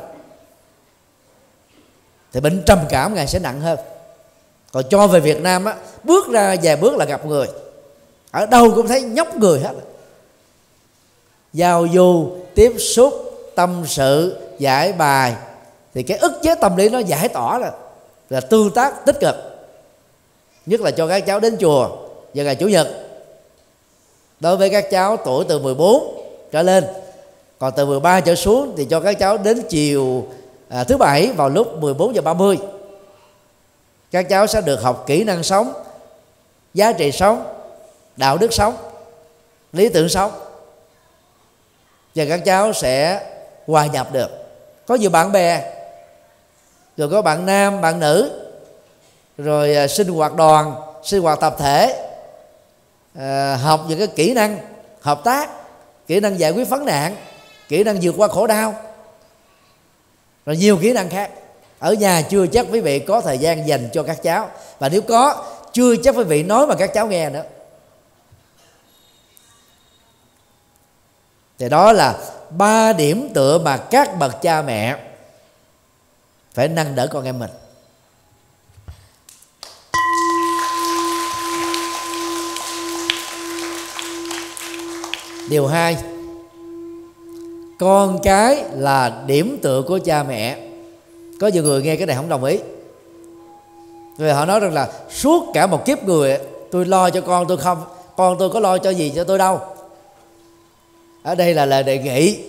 thì bệnh trầm cảm ngày sẽ nặng hơn. Còn cho về Việt Nam á, bước ra vài bước là gặp người, ở đâu cũng thấy nhóc người hết. Giao du, tiếp xúc, tâm sự, giải bài thì cái ức chế tâm lý nó giải tỏa là tương tác tích cực. Nhất là cho các cháu đến chùa vào ngày Chủ nhật. Đối với các cháu tuổi từ 14 trở lên, còn từ 13 trở xuống thì cho các cháu đến chiều thứ Bảy vào lúc 14:30. Các cháu sẽ được học kỹ năng sống, giá trị sống, đạo đức sống, lý tưởng sống, và các cháu sẽ hòa nhập được. Có nhiều bạn bè, rồi có bạn nam, bạn nữ, rồi sinh hoạt đoàn, sinh hoạt tập thể, học những cái kỹ năng hợp tác, kỹ năng giải quyết vấn nạn, kỹ năng vượt qua khổ đau, rồi nhiều kỹ năng khác. Ở nhà chưa chắc quý vị có thời gian dành cho các cháu, và nếu có chưa chắc quý vị nói mà các cháu nghe nữa. Thì đó là 3 điểm tựa mà các bậc cha mẹ phải nâng đỡ con em mình. Điều 2, con cái là điểm tựa của cha mẹ. Có nhiều người nghe cái này không đồng ý, vì họ nói rằng là suốt cả một kiếp người tôi lo cho con tôi không, con tôi có lo cho gì cho tôi đâu. Ở đây là lời đề nghị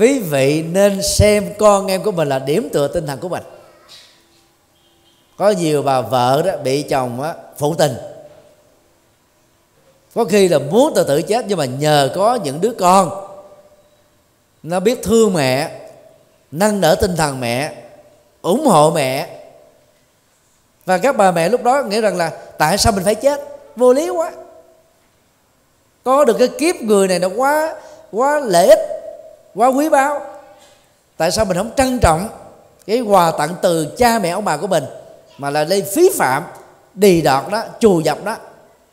quý vị nên xem con em của mình là điểm tựa tinh thần của mình. Có nhiều bà vợ đó bị chồng đó, phụ tình, có khi là muốn tự tử chết, nhưng mà nhờ có những đứa con nó biết thương mẹ, nâng đỡ tinh thần mẹ, ủng hộ mẹ, và các bà mẹ lúc đó nghĩ rằng là tại sao mình phải chết, vô lý quá. Có được cái kiếp người này nó quá lợi ích, quá quý báu, tại sao mình không trân trọng cái quà tặng từ cha mẹ ông bà của mình, mà là đi phí phạm, đì đọt đó, trù dập đó,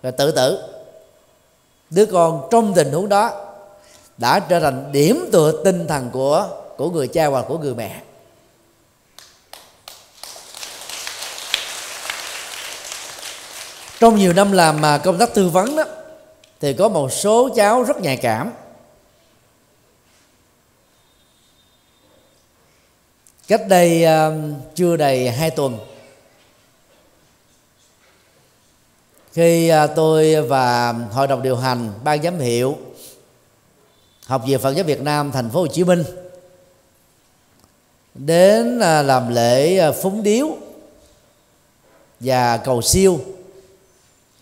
rồi tự tử. Đứa con trong tình huống đó đã trở thành điểm tựa tinh thần của người cha và của người mẹ. Trong nhiều năm làm mà công tác tư vấn đó, thì có một số cháu rất nhạy cảm. Cách đây chưa đầy 2 tuần, khi tôi và hội đồng điều hành, ban giám hiệu Học viện Phật giáo Việt Nam thành phố Hồ Chí Minh đến làm lễ phúng điếu và cầu siêu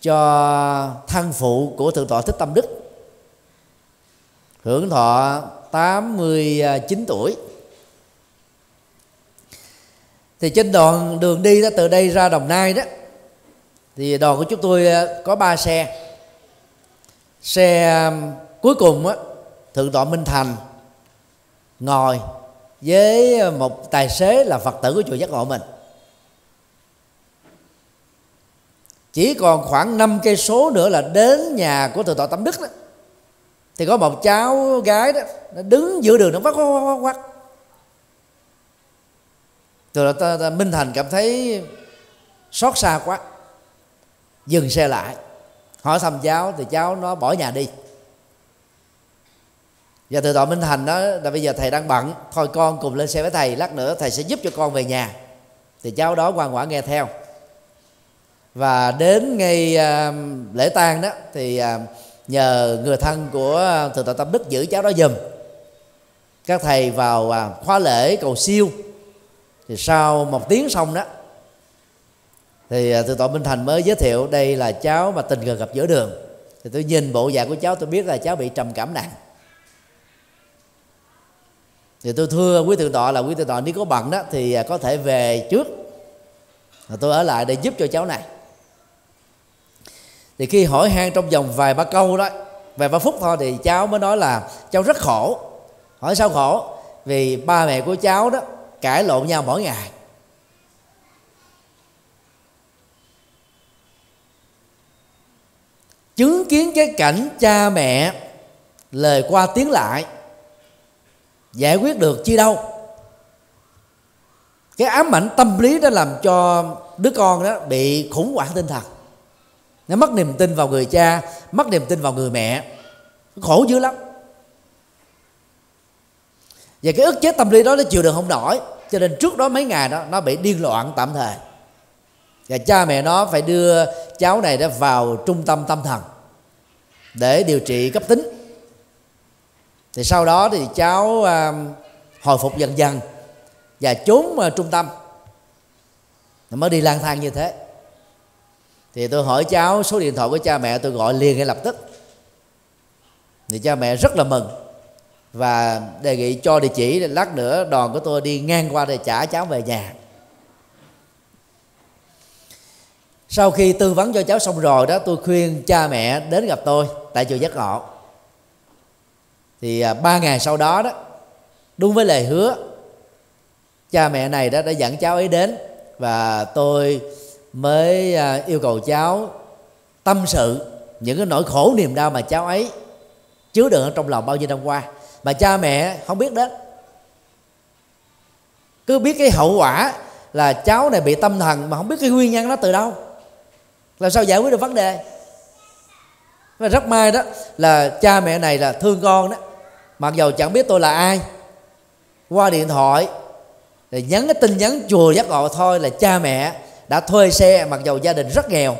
cho thân phụ của Thượng tọa Thích Tâm Đức, hưởng thọ 89 tuổi. Thì trên đoạn đường đi đó, từ đây ra Đồng Nai đó, thì đoàn của chúng tôi có 3 xe. Xe cuối cùng đó, Thượng tọa Minh Thành ngồi với một tài xế là Phật tử của chùa Giác Ngộ mình. Chỉ còn khoảng 5 cây số nữa là đến nhà của Thượng tọa Tâm Đức đó, thì có một cháu gái đó, nó đứng giữa đường nó quát. Thượng tọa Minh Thành cảm thấy xót xa quá, dừng xe lại hỏi thăm cháu, thì cháu nó bỏ nhà đi. Và Thượng tọa Minh Thành đó là bây giờ thầy đang bận, thôi con cùng lên xe với thầy, lát nữa thầy sẽ giúp cho con về nhà. Thì cháu đó ngoan ngoãn nghe theo. Và đến ngày lễ tang đó thì nhờ người thân của Thượng tọa Tâm Đức giữ cháu đó giùm. các thầy vào khóa lễ cầu siêu, thì sau một tiếng xong đó thì từ tổ Minh Thành mới giới thiệu đây là cháu mà tình cờ gặp giữa đường. Thì tôi nhìn bộ dạng của cháu tôi biết là cháu bị trầm cảm nặng. Thì tôi thưa quý thượng tọa là quý thượng tọa nếu có bận đó thì có thể về trước, tôi ở lại để giúp cho cháu này. Thì khi hỏi han trong vòng vài ba câu đó, vài ba phút thôi, thì cháu mới nói là cháu rất khổ. Hỏi sao khổ? Vì ba mẹ của cháu đó cãi lộn nhau mỗi ngày. Chứng kiến cái cảnh cha mẹ lời qua tiếng lại, giải quyết được chi đâu. Cái ám ảnh tâm lý đã làm cho đứa con đó bị khủng hoảng tinh thần. Nó mất niềm tin vào người cha, mất niềm tin vào người mẹ. Khổ dữ lắm. Và cái ức chế tâm lý đó nó chịu được không nổi, cho nên trước đó mấy ngày đó nó bị điên loạn tạm thời. Và cha mẹ nó phải đưa cháu này đã vào trung tâm tâm thần để điều trị cấp tính. Thì sau đó thì cháu hồi phục dần dần và trốn trung tâm, mới đi lang thang như thế. Thì tôi hỏi cháu số điện thoại của cha mẹ, tôi gọi liền ngay lập tức. Thì cha mẹ rất là mừng và đề nghị cho địa chỉ, lát nữa đoàn của tôi đi ngang qua để trả cháu về nhà. Sau khi tư vấn cho cháu xong rồi đó, tôi khuyên cha mẹ đến gặp tôi tại chùa Giác Ngộ. Thì 3 ngày sau đó đó, đúng với lời hứa, cha mẹ này đã dẫn cháu ấy đến. Và tôi mới yêu cầu cháu tâm sự những cái nỗi khổ niềm đau mà cháu ấy chứa đựng ở trong lòng bao nhiêu năm qua mà cha mẹ không biết đến. Cứ biết cái hậu quả là cháu này bị tâm thần mà không biết cái nguyên nhân nó từ đâu, làm sao giải quyết được vấn đề. Và rất may đó là cha mẹ này là thương con đó, mặc dầu chẳng biết tôi là ai, qua điện thoại để nhắn cái tin nhắn chùa Giác Ngộ thôi là cha mẹ đã thuê xe, mặc dầu gia đình rất nghèo,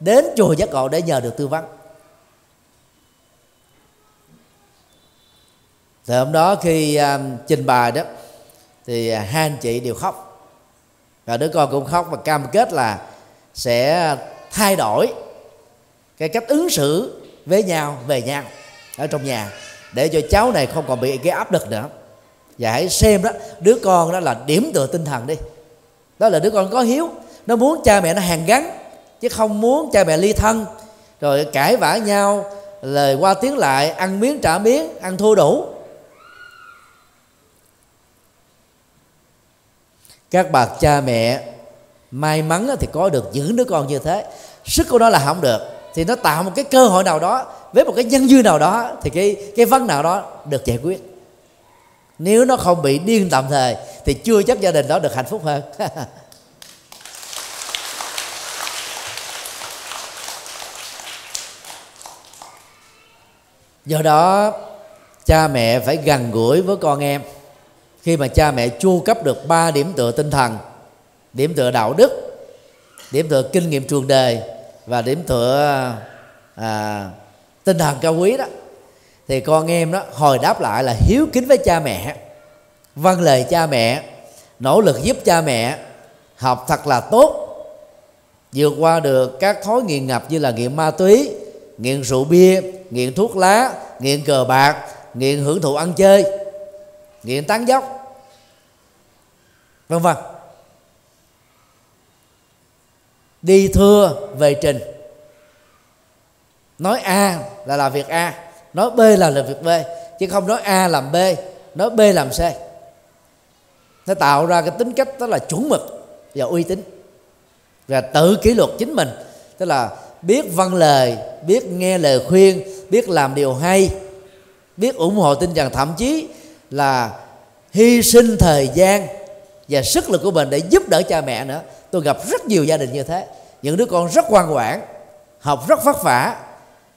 đến chùa Giác Ngộ để nhờ được tư vấn. Thì hôm đó khi trình bày đó thì hai anh chị đều khóc, và đứa con cũng khóc, và cam kết là sẽ thay đổi cái cách ứng xử với nhau, về nhau ở trong nhà, để cho cháu này không còn bị cái áp lực nữa. Và hãy xem đó, đứa con đó là điểm tựa tinh thần đi. Đó là đứa con có hiếu, nó muốn cha mẹ nó hàn gắn, chứ không muốn cha mẹ ly thân, rồi cãi vã nhau, lời qua tiếng lại, ăn miếng trả miếng, ăn thua đủ. Các bậc cha mẹ may mắn thì có được những đứa con như thế. Sức của nó là không được, thì nó tạo một cái cơ hội nào đó, với một cái nhân duyên nào đó, thì cái vấn nào đó được giải quyết. Nếu nó không bị điên tạm thời thì chưa chắc gia đình đó được hạnh phúc hơn. Do đó cha mẹ phải gần gũi với con em. Khi mà cha mẹ chu cấp được 3 điểm tựa tinh thần, điểm tựa đạo đức, điểm tựa kinh nghiệm trường đời và điểm tựa tinh thần cao quý đó, thì con em đó hồi đáp lại là hiếu kính với cha mẹ, vâng lời cha mẹ, nỗ lực giúp cha mẹ, học thật là tốt, vượt qua được các thói nghiện ngập như là nghiện ma túy, nghiện rượu bia, nghiện thuốc lá, nghiện cờ bạc, nghiện hưởng thụ ăn chơi, nghiện tán dốc, vân vân. Đi thưa về trình, nói A là làm việc A, nói B là làm việc B, chứ không nói A làm B, nói B làm C. Nó tạo ra cái tính cách đó là chuẩn mực và uy tín, và tự kỷ luật chính mình, tức là biết vâng lời, biết nghe lời khuyên, biết làm điều hay, biết ủng hộ tinh thần, thậm chí là hy sinh thời gian và sức lực của mình để giúp đỡ cha mẹ nữa. Tôi gặp rất nhiều gia đình như thế. Những đứa con rất ngoan ngoãn, học rất vất vả,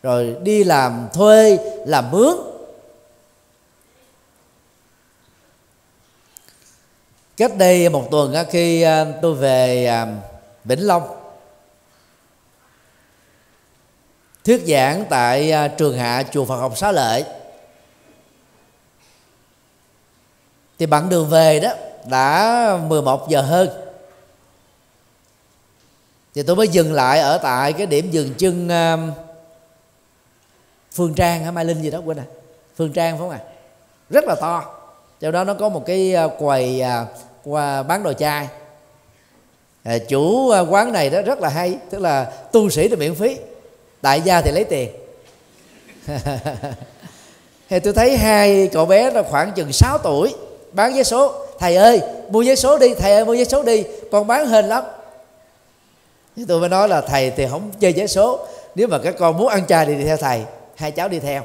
rồi đi làm thuê, làm mướn. Cách đây một tuần khi tôi về Vĩnh Long thuyết giảng tại trường hạ chùa Phật học Xá Lợi, thì bạn đường về đó đã 11 giờ hơn, thì tôi mới dừng lại ở tại cái điểm dừng chân Phương Trang hả Mai Linh gì đó quên à, Phương Trang phải không ạ? Rất là to, trong đó nó có một cái quầy bán đồ chai. Chủ quán này đó rất là hay, tức là tu sĩ thì miễn phí, đại gia thì lấy tiền. Thì tôi thấy hai cậu bé là khoảng chừng 6 tuổi bán vé số. Thầy ơi mua vé số đi, thầy ơi mua vé số đi, con bán hên lắm. Thì tôi mới nói là thầy thì không chơi vé số, nếu mà các con muốn ăn chay thì đi theo thầy. Hai cháu đi theo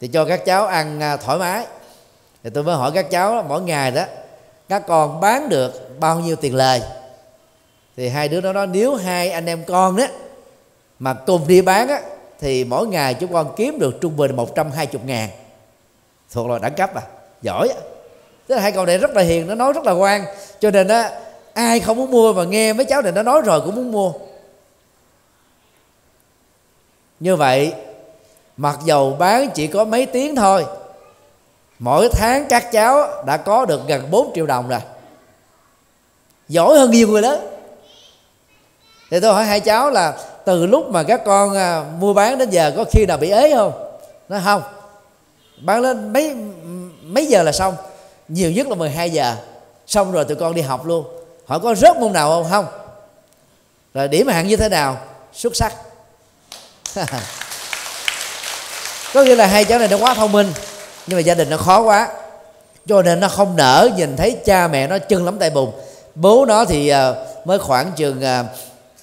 thì cho các cháu ăn thoải mái. Thì tôi mới hỏi các cháu mỗi ngày đó các con bán được bao nhiêu tiền lời. Thì hai đứa nó nói nếu hai anh em con đó mà cùng đi bán á, thì mỗi ngày chúng con kiếm được trung bình 120.000. Thuộc loại đẳng cấp à, giỏi á. Tức là hai cậu này rất là hiền, nó nói rất là ngoan, cho nên á ai không muốn mua mà nghe mấy cháu này nó nói rồi cũng muốn mua. Như vậy mặc dầu bán chỉ có mấy tiếng thôi, mỗi tháng các cháu đã có được gần 4 triệu đồng rồi, giỏi hơn nhiều người lớn. Thì tôi hỏi hai cháu là từ lúc mà các con mua bán đến giờ có khi nào bị ế không? Nó không, bán lên mấy giờ là xong, nhiều nhất là 12 giờ xong rồi tụi con đi học luôn. Hỏi có rớt môn nào không? Không. Rồi điểm hạng như thế nào? Xuất sắc. Có nghĩa là hai cháu này nó quá thông minh, nhưng mà gia đình nó khó quá, cho nên nó không nỡ nhìn thấy cha mẹ nó chân lắm tay bùn. Bố nó thì mới khoảng chừng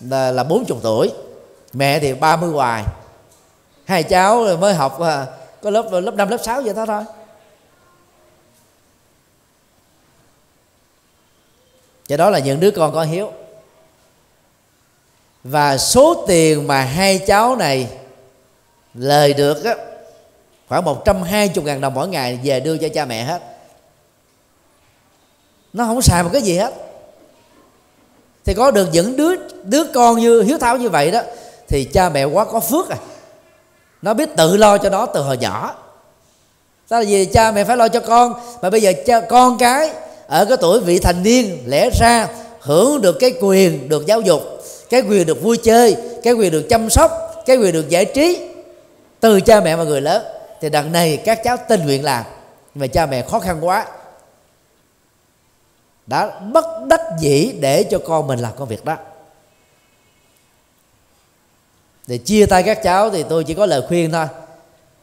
là 40 tuổi, mẹ thì 30 hoài. Hai cháu mới học có lớp 5, lớp 6 vậy đó thôi. Và đó là những đứa con có hiếu. Và số tiền mà hai cháu này lời được á, khoảng 120.000 đồng mỗi ngày về đưa cho cha mẹ hết. Nó không xài một cái gì hết. Thì có được những đứa con như hiếu thảo như vậy đó, thì cha mẹ quá có phước à. Nó biết tự lo cho nó từ hồi nhỏ. Sao là vì cha mẹ phải lo cho con, mà bây giờ con cái ở cái tuổi vị thành niên lẽ ra hưởng được cái quyền được giáo dục, cái quyền được vui chơi, cái quyền được chăm sóc, cái quyền được giải trí từ cha mẹ và người lớn. Thì đằng này các cháu tình nguyện làm, nhưng mà cha mẹ khó khăn quá, đã bất đắc dĩ để cho con mình làm công việc đó. Để chia tay các cháu thì tôi chỉ có lời khuyên thôi,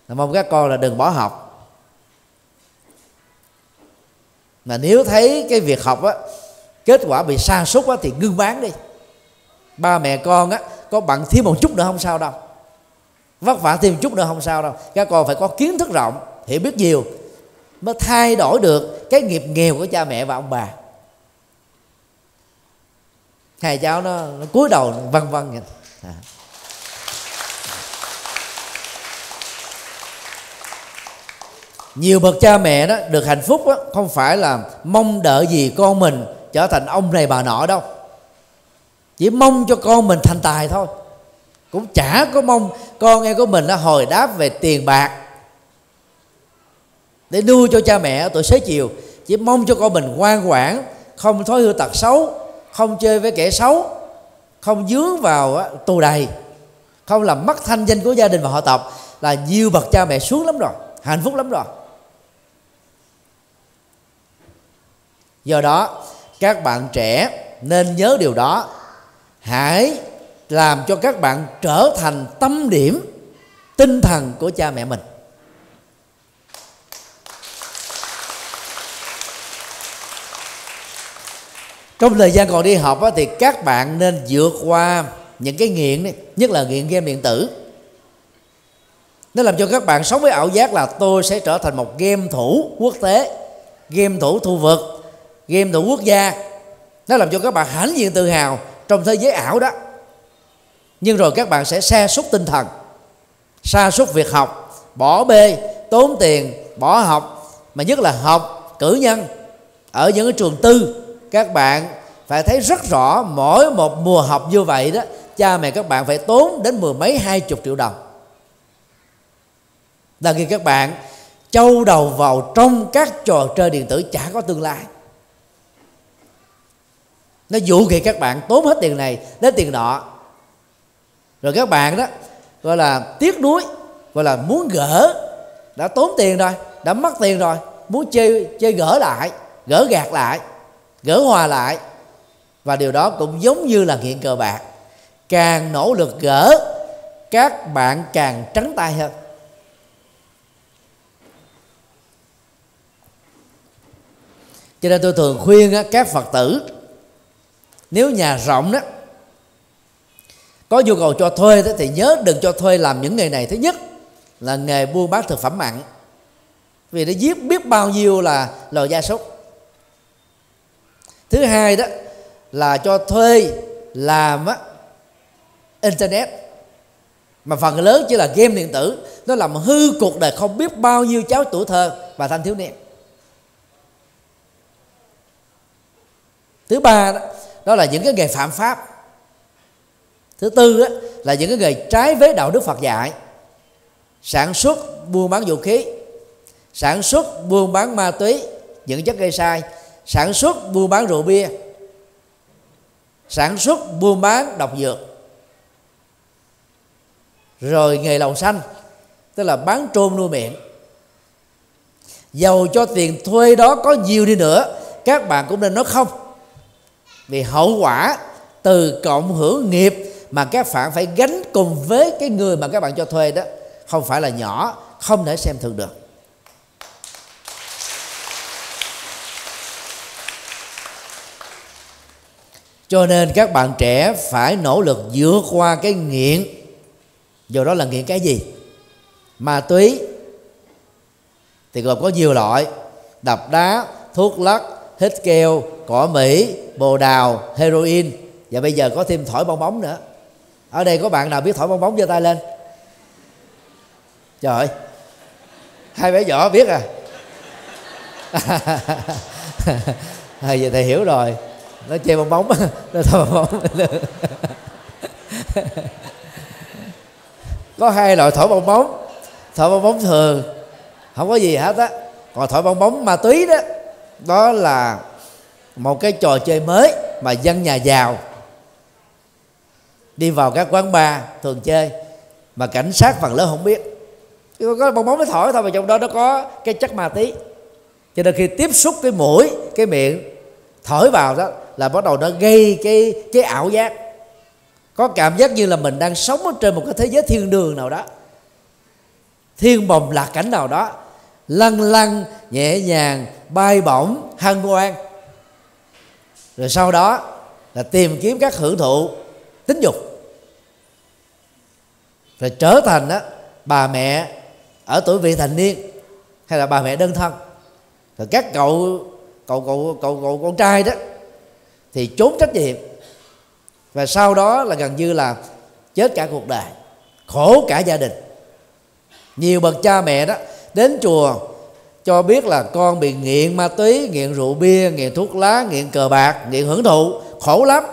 mong các con là đừng bỏ học. Mà nếu thấy cái việc học á, kết quả bị sa sút á, thì ngưng bán đi. Ba mẹ con á, có bận thêm một chút nữa không sao đâu, vất vả thêm một chút nữa không sao đâu. Các con phải có kiến thức rộng, hiểu biết nhiều, mới thay đổi được cái nghiệp nghèo của cha mẹ và ông bà. Hai cháu nó cúi đầu vân vân vậy. Nhiều bậc cha mẹ đó được hạnh phúc đó, không phải là mong đợi gì con mình trở thành ông này bà nọ đâu, chỉ mong cho con mình thành tài thôi, cũng chả có mong con em của mình nó hồi đáp về tiền bạc để nuôi cho cha mẹ ở tuổi xế chiều. Chỉ mong cho con mình ngoan ngoãn, không thói hư tật xấu, không chơi với kẻ xấu, không dướng vào tù đầy, không làm mất thanh danh của gia đình và họ tộc, là nhiều bậc cha mẹ sướng lắm rồi, hạnh phúc lắm rồi. Do đó các bạn trẻ nên nhớ điều đó, hãy làm cho các bạn trở thành tâm điểm tinh thần của cha mẹ mình. Trong thời gian còn đi học thì các bạn nên vượt qua những cái nghiện, nhất là nghiện game điện tử. Nó làm cho các bạn sống với ảo giác là tôi sẽ trở thành một game thủ quốc tế, game thủ khu vực, game thủ quốc gia. Nó làm cho các bạn hãnh diện tự hào trong thế giới ảo đó. Nhưng rồi các bạn sẽ sa sút tinh thần, sa sút việc học, bỏ bê, tốn tiền, bỏ học, mà nhất là học cử nhân ở những cái trường tư. Các bạn phải thấy rất rõ, mỗi một mùa học như vậy đó, cha mẹ các bạn phải tốn đến 10 mấy 20 triệu đồng. Là khi các bạn châu đầu vào trong các trò chơi điện tử chả có tương lai. Nó dụ kỳ các bạn tốn hết tiền này đến tiền nọ, rồi các bạn đó gọi là tiếc nuối, gọi là muốn gỡ, đã tốn tiền rồi, đã mất tiền rồi, muốn chơi gỡ lại, gỡ gạt lại, gỡ hòa lại. Và điều đó cũng giống như là nghiện cờ bạc, càng nỗ lực gỡ, các bạn càng trắng tay hơn. Cho nên tôi thường khuyên các Phật tử, nếu nhà rộng đó có nhu cầu cho thuê đó, thì nhớ đừng cho thuê làm những nghề này. Thứ nhất là nghề buôn bán thực phẩm mặn, vì nó giết biết bao nhiêu là loài gia súc. Thứ hai đó là cho thuê làm internet, mà phần lớn chỉ là game điện tử. Nó làm hư cuộc đời không biết bao nhiêu cháu tuổi thơ và thanh thiếu niên. Thứ ba đó là những cái nghề phạm pháp. Thứ tư là những cái nghề trái với đạo đức Phật dạy: sản xuất buôn bán vũ khí, sản xuất buôn bán ma túy, những chất gây sai, sản xuất buôn bán rượu bia, sản xuất buôn bán độc dược. Rồi nghề lầu xanh, tức là bán trôn nuôi miệng. Dầu cho tiền thuê đó có nhiều đi nữa, các bạn cũng nên nói không, vì hậu quả từ cộng hưởng nghiệp mà các bạn phải gánh cùng với cái người mà các bạn cho thuê đó không phải là nhỏ, không thể xem thường được. Cho nên các bạn trẻ phải nỗ lực vượt qua cái nghiện. Dù đó là nghiện cái gì? Ma túy thì gồm có nhiều loại: đập đá, thuốc lắc, hít keo, cỏ Mỹ, bồ đào, heroin, và bây giờ có thêm thổi bong bóng nữa. Ở đây có bạn nào biết thổi bong bóng giơ tay lên? Trời ơi, hai bé nhỏ biết à? Vậy thầy hiểu rồi, nó chơi bong bóng, nó thổi bong bóng. Có hai loại thổi bong bóng: thổi bong bóng thường không có gì hết á, còn thổi bong bóng ma túy đó, đó là một cái trò chơi mới mà dân nhà giàu đi vào các quán bar thường chơi, mà cảnh sát phần lớn không biết. Có bong bóng mới thổi thôi, mà trong đó nó có cái chất ma túy. Cho nên khi tiếp xúc cái mũi, cái miệng thổi vào đó là bắt đầu nó gây cái ảo giác, có cảm giác như là mình đang sống ở trên một cái thế giới thiên đường nào đó, thiên bồng lạc cảnh nào đó, lăn lăn nhẹ nhàng, bay bổng, hân hoan. Rồi sau đó là tìm kiếm các hưởng thụ tính dục, rồi trở thành đó bà mẹ ở tuổi vị thành niên, hay là bà mẹ đơn thân. Rồi các cậu con trai đó thì trốn trách nhiệm, và sau đó là gần như là chết cả cuộc đời, khổ cả gia đình. Nhiều bậc cha mẹ đó đến chùa cho biết là con bị nghiện ma túy, nghiện rượu bia, nghiện thuốc lá, nghiện cờ bạc, nghiện hưởng thụ, khổ lắm,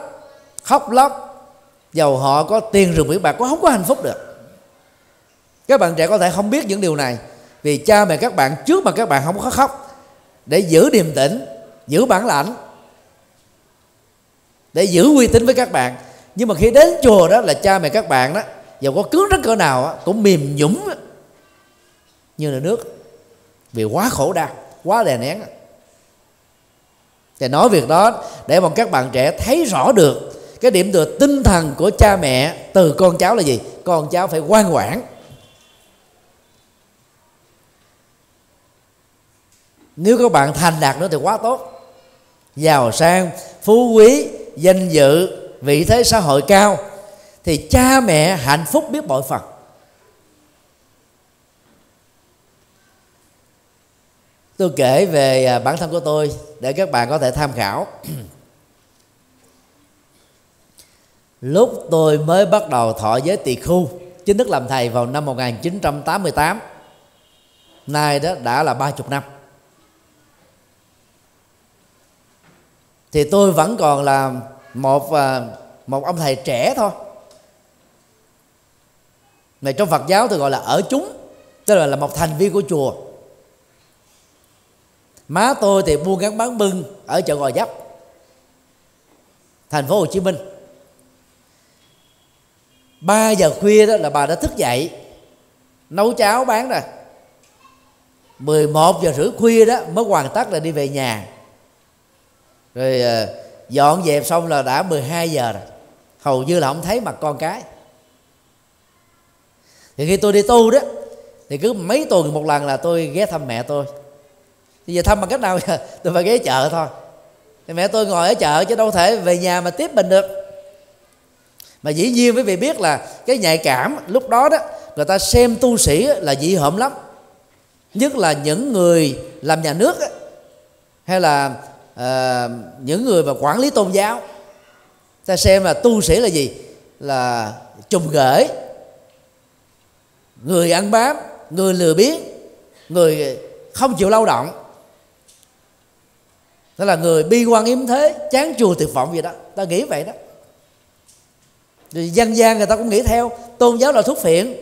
khóc lóc. Dầu họ có tiền rượu miễn bạc cũng không có hạnh phúc được. Các bạn trẻ có thể không biết những điều này, vì cha mẹ các bạn trước mà các bạn không có khóc, để giữ điềm tĩnh, giữ bản lãnh, để giữ uy tín với các bạn. Nhưng mà khi đến chùa đó là cha mẹ các bạn đó, dầu có cứng rắn cỡ nào cũng mềm nhũng như là nước, vì quá khổ đau, quá đè nén. Thì nói việc đó để mà các bạn trẻ thấy rõ được cái điểm tựa tinh thần của cha mẹ từ con cháu là gì. Con cháu phải ngoan ngoãn. Nếu các bạn thành đạt nữa thì quá tốt, giàu sang, phú quý, danh dự, vị thế xã hội cao, thì cha mẹ hạnh phúc biết bội phần. Tôi kể về bản thân của tôi để các bạn có thể tham khảo. Lúc tôi mới bắt đầu thọ giới tỳ khu, chính thức làm thầy vào năm 1988, nay đó đã là 30 năm, thì tôi vẫn còn là một ông thầy trẻ thôi. Này, trong Phật giáo tôi gọi là ở chúng, tức là một thành viên của chùa. Má tôi thì buôn gắn bán bưng ở chợ Gò Dấp, thành phố Hồ Chí Minh. 3 giờ khuya đó là bà đã thức dậy nấu cháo bán rồi. 11 giờ rưỡi khuya đó mới hoàn tất là đi về nhà. Rồi dọn dẹp xong là đã 12 giờ rồi, hầu như là không thấy mặt con cái. Thì khi tôi đi tu đó thì cứ mấy tuần một lần là tôi ghé thăm mẹ tôi. Thì giờ thăm bằng cách nào? Tôi phải ghé chợ thôi. Thì mẹ tôi ngồi ở chợ chứ đâu thể về nhà mà tiếp mình được. Mà dĩ nhiên quý vị biết là cái nhạy cảm lúc đó đó, người ta xem tu sĩ là dị hợm lắm. Nhất là những người làm nhà nước hay là những người mà quản lý tôn giáo, ta xem là tu sĩ là gì? Là trùm gửi, người ăn bám, người lừa biếng, người không chịu lao động, đó là người bi quan yếm thế, chán chùa tuyệt vọng gì đó. Ta nghĩ vậy đó. Dân gian người ta cũng nghĩ theo. Tôn giáo là thuốc phiện.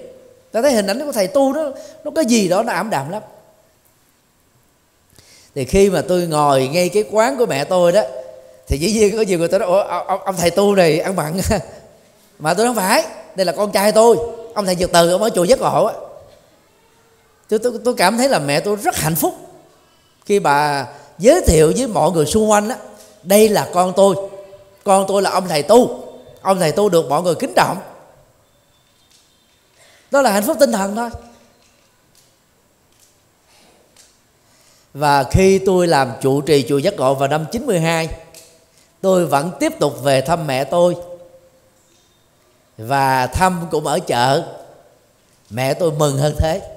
Ta thấy hình ảnh của thầy tu đó, nó có gì đó nó ảm đạm lắm. Thì khi mà tôi ngồi ngay cái quán của mẹ tôi đó, thì dĩ nhiên có nhiều người tôi nói: ông thầy tu này ăn mặn. Mà tôi nói phải, đây là con trai tôi, ông thầy Nhật Từ, ông ở chùa Giác Ngộ. Tôi cảm thấy là mẹ tôi rất hạnh phúc khi bà giới thiệu với mọi người xung quanh đó: đây là con tôi, con tôi là ông thầy tu, ông thầy tu được mọi người kính trọng. Đó là hạnh phúc tinh thần thôi. Và khi tôi làm trụ trì chùa Giác Ngộ vào năm 92, tôi vẫn tiếp tục về thăm mẹ tôi và thăm cũng ở chợ. Mẹ tôi mừng hơn thế.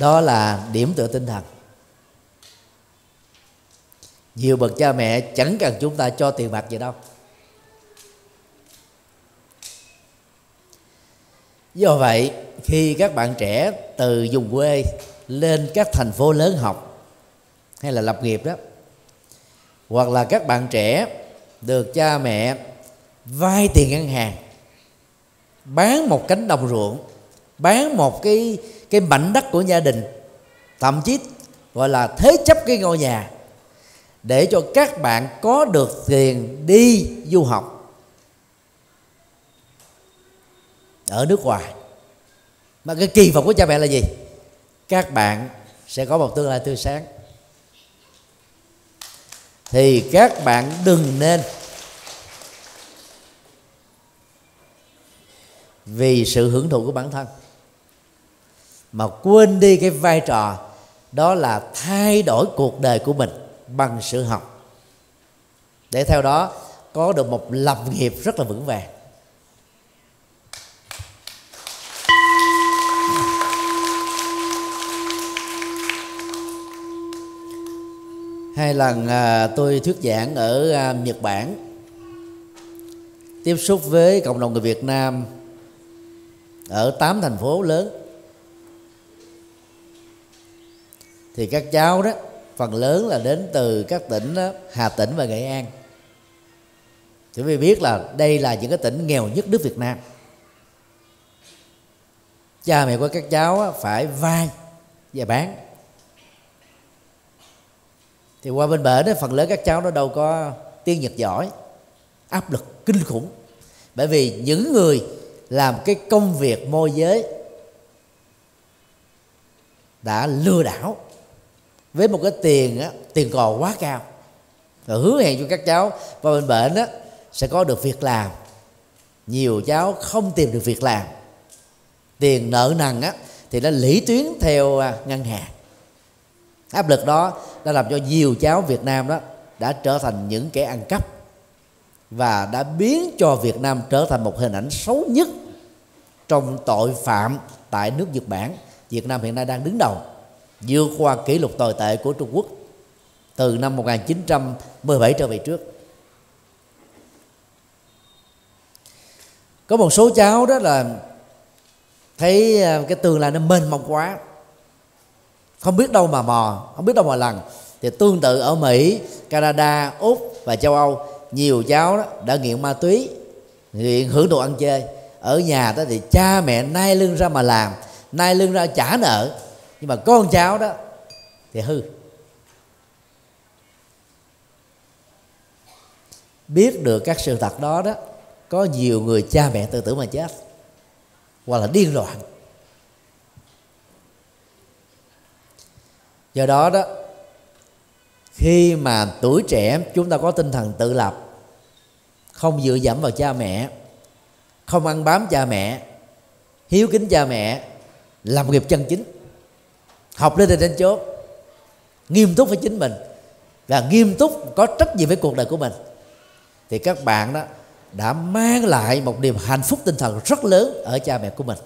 Đó là điểm tựa tinh thần. Nhiều bậc cha mẹ chẳng cần chúng ta cho tiền bạc gì đâu. Do vậy khi các bạn trẻ từ vùng quê lên các thành phố lớn học hay là lập nghiệp đó, hoặc là các bạn trẻ được cha mẹ vay tiền ngân hàng, bán một cánh đồng ruộng, bán một cái mảnh đất của gia đình, thậm chí gọi là thế chấp cái ngôi nhà, để cho các bạn có được tiền đi du học ở nước ngoài. Mà cái kỳ vọng của cha mẹ là gì? Các bạn sẽ có một tương lai tươi sáng. Thì các bạn đừng nên vì sự hưởng thụ của bản thân mà quên đi cái vai trò đó là thay đổi cuộc đời của mình bằng sự học, để theo đó có được một lập nghiệp rất là vững vàng. Hai lần tôi thuyết giảng ở Nhật Bản, tiếp xúc với cộng đồng người Việt Nam ở 8 thành phố lớn, thì các cháu đó phần lớn là đến từ các tỉnh Hà Tĩnh và Nghệ An. Chúng ta biết là đây là những cái tỉnh nghèo nhất nước Việt Nam. Cha mẹ của các cháu phải vay và bán. Thì qua bên bển phần lớn các cháu nó đâu có tiếng Nhật giỏi, áp lực kinh khủng. Bởi vì những người làm cái công việc môi giới đã lừa đảo với một cái tiền cò quá cao, rồi hứa hẹn cho các cháu qua bên bển sẽ có được việc làm. Nhiều cháu không tìm được việc làm, tiền nợ nần thì nó lũy tuyến theo ngân hàng. Áp lực đó đã làm cho nhiều cháu Việt Nam đó đã trở thành những kẻ ăn cắp, và đã biến cho Việt Nam trở thành một hình ảnh xấu nhất trong tội phạm tại nước Nhật Bản. Việt Nam hiện nay đang đứng đầu, vượt qua kỷ lục tồi tệ của Trung Quốc từ năm 1917 trở về trước. Có một số cháu đó là thấy cái tương lai nó mênh mông quá, không biết đâu mà mò, không biết đâu mà lần. Thì tương tự ở Mỹ, Canada, Úc và châu Âu, nhiều cháu đó đã nghiện ma túy, nghiện hưởng thụ ăn chơi, Ở nhà đó thì cha mẹ nai lưng ra mà làm, nai lưng ra trả nợ, nhưng mà con cháu đó thì hư. Biết được các sự thật đó đó, có nhiều người cha mẹ tự tử mà chết, hoặc là điên loạn. Do đó đó, khi mà tuổi trẻ chúng ta có tinh thần tự lập, không dựa dẫm vào cha mẹ, không ăn bám cha mẹ, hiếu kính cha mẹ, làm nghiệp chân chính, học lên từ trên chốt, nghiêm túc với chính mình và nghiêm túc có trách nhiệm với cuộc đời của mình, thì các bạn đó đã mang lại một niềm hạnh phúc tinh thần rất lớn ở cha mẹ của mình.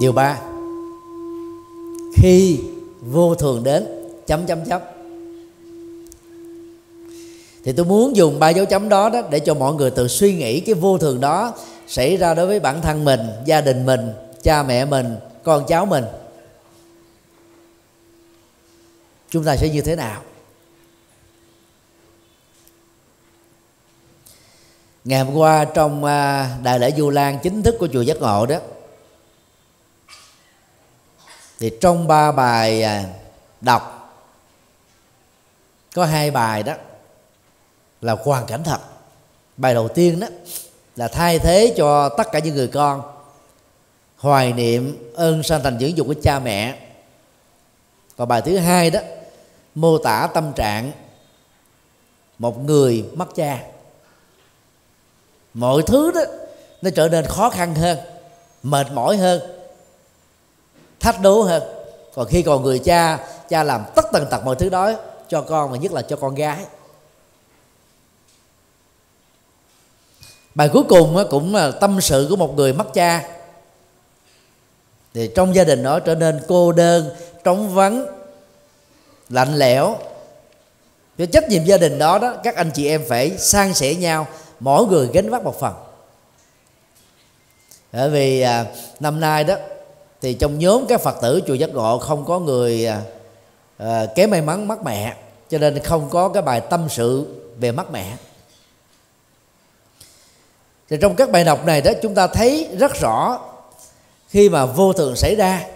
Điều 3, khi vô thường đến ... thì tôi muốn dùng 3 đó đó để cho mọi người tự suy nghĩ cái vô thường đó xảy ra đối với bản thân mình, gia đình mình, cha mẹ mình, con cháu mình. Chúng ta sẽ như thế nào? Ngày hôm qua trong đại lễ Vu Lan chính thức của chùa Giác Ngộ đó, thì trong 3 bài đọc có 2 bài đó là hoàn cảnh thật. Bài đầu tiên đó là thay thế cho tất cả những người con hoài niệm ơn sanh thành dưỡng dục của cha mẹ. Còn bài thứ 2 đó mô tả tâm trạng một người mất cha. Mọi thứ đó nó trở nên khó khăn hơn, mệt mỏi hơn, thách đố hơn. Còn khi còn người cha, cha làm tất tần tật mọi thứ đó cho con, và nhất là cho con gái. Bài cuối cùng cũng là tâm sự của một người mất cha, thì trong gia đình đó trở nên cô đơn, trống vắng, lạnh lẽo. Cái trách nhiệm gia đình đó đó, các anh chị em phải san sẻ nhau, mỗi người gánh vác một phần. Bởi vì năm nay đó thì trong nhóm các Phật tử chùa Giác Ngộ không có người kém may mắn mất mẹ, cho nên không có cái bài tâm sự về mất mẹ. Thì trong các bài đọc này đó chúng ta thấy rất rõ, khi mà vô thường xảy ra,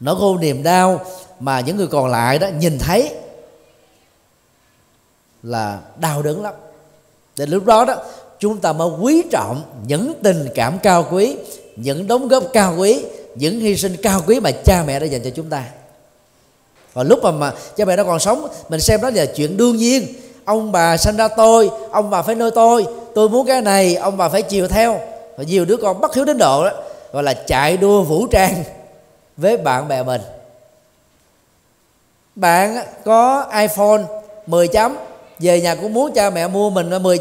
nỗi khổ niềm đau mà những người còn lại đó nhìn thấy là đau đớn lắm. Đến lúc đó đó chúng ta mới quý trọng những tình cảm cao quý, những đóng góp cao quý, những hy sinh cao quý mà cha mẹ đã dành cho chúng ta. Và lúc mà cha mẹ đã còn sống, mình xem đó là chuyện đương nhiên. Ông bà sanh ra tôi, ông bà phải nuôi tôi muốn cái này, ông bà phải chiều theo. Và nhiều đứa con bất hiếu đến độ đó, gọi là chạy đua vũ trang với bạn bè mình. Bạn có iPhone 10 về nhà cũng muốn cha mẹ mua mình 10.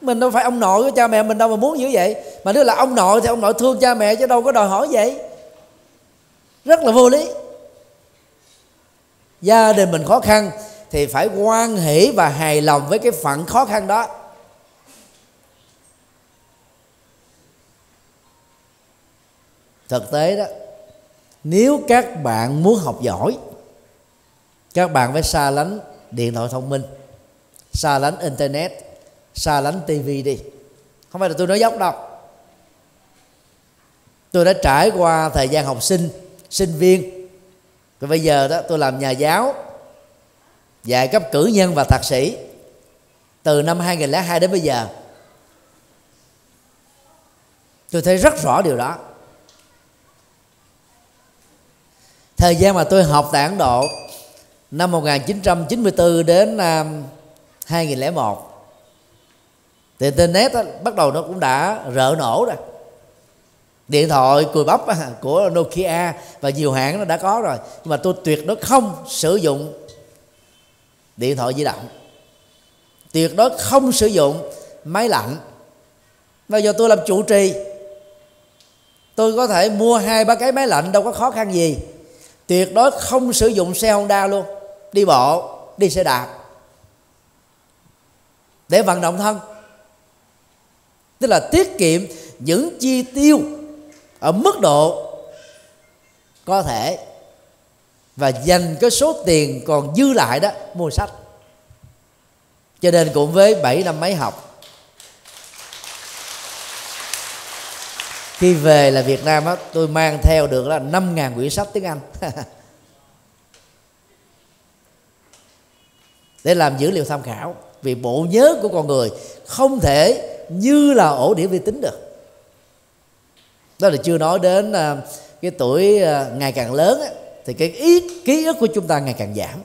Mình đâu phải ông nội của cha mẹ mình đâu mà muốn như vậy. Mà nếu là ông nội thì ông nội thương cha mẹ chứ đâu có đòi hỏi vậy. Rất là vô lý. Gia đình mình khó khăn thì phải hoan hỷ và hài lòng với cái phận khó khăn đó. Thực tế đó, nếu các bạn muốn học giỏi, các bạn phải xa lánh điện thoại thông minh, xa lánh internet, xa lánh TV đi. Không phải là tôi nói dốc đâu. Tôi đã trải qua thời gian học sinh, sinh viên. Rồi bây giờ đó tôi làm nhà giáo, dạy cấp cử nhân và thạc sĩ từ năm 2002 đến bây giờ. Tôi thấy rất rõ điều đó. Thời gian mà tôi học tại Ấn Độ năm 1994 đến 2001 thì internet đó, bắt đầu nó cũng đã rợ nổ rồi. Điện thoại cùi bắp của Nokia và nhiều hãng nó đã có rồi. Nhưng mà tôi tuyệt đối không sử dụng điện thoại di động, tuyệt đối không sử dụng máy lạnh. Và giờ tôi làm trụ trì, tôi có thể mua 2-3 cái máy lạnh, đâu có khó khăn gì. Tuyệt đối không sử dụng xe Honda luôn, đi bộ, đi xe đạp để vận động thân. Tức là tiết kiệm những chi tiêu ở mức độ có thể. và dành cái số tiền còn dư lại đó mua sách. Cho nên cũng với 7 năm mấy học, khi về là Việt Nam đó, tôi mang theo được là 5.000 quyển sách tiếng Anh để làm dữ liệu tham khảo. Vì bộ nhớ của con người không thể như là ổ đĩa vi tính được. Đó là chưa nói đến cái tuổi ngày càng lớn á, thì cái ký ức của chúng ta ngày càng giảm.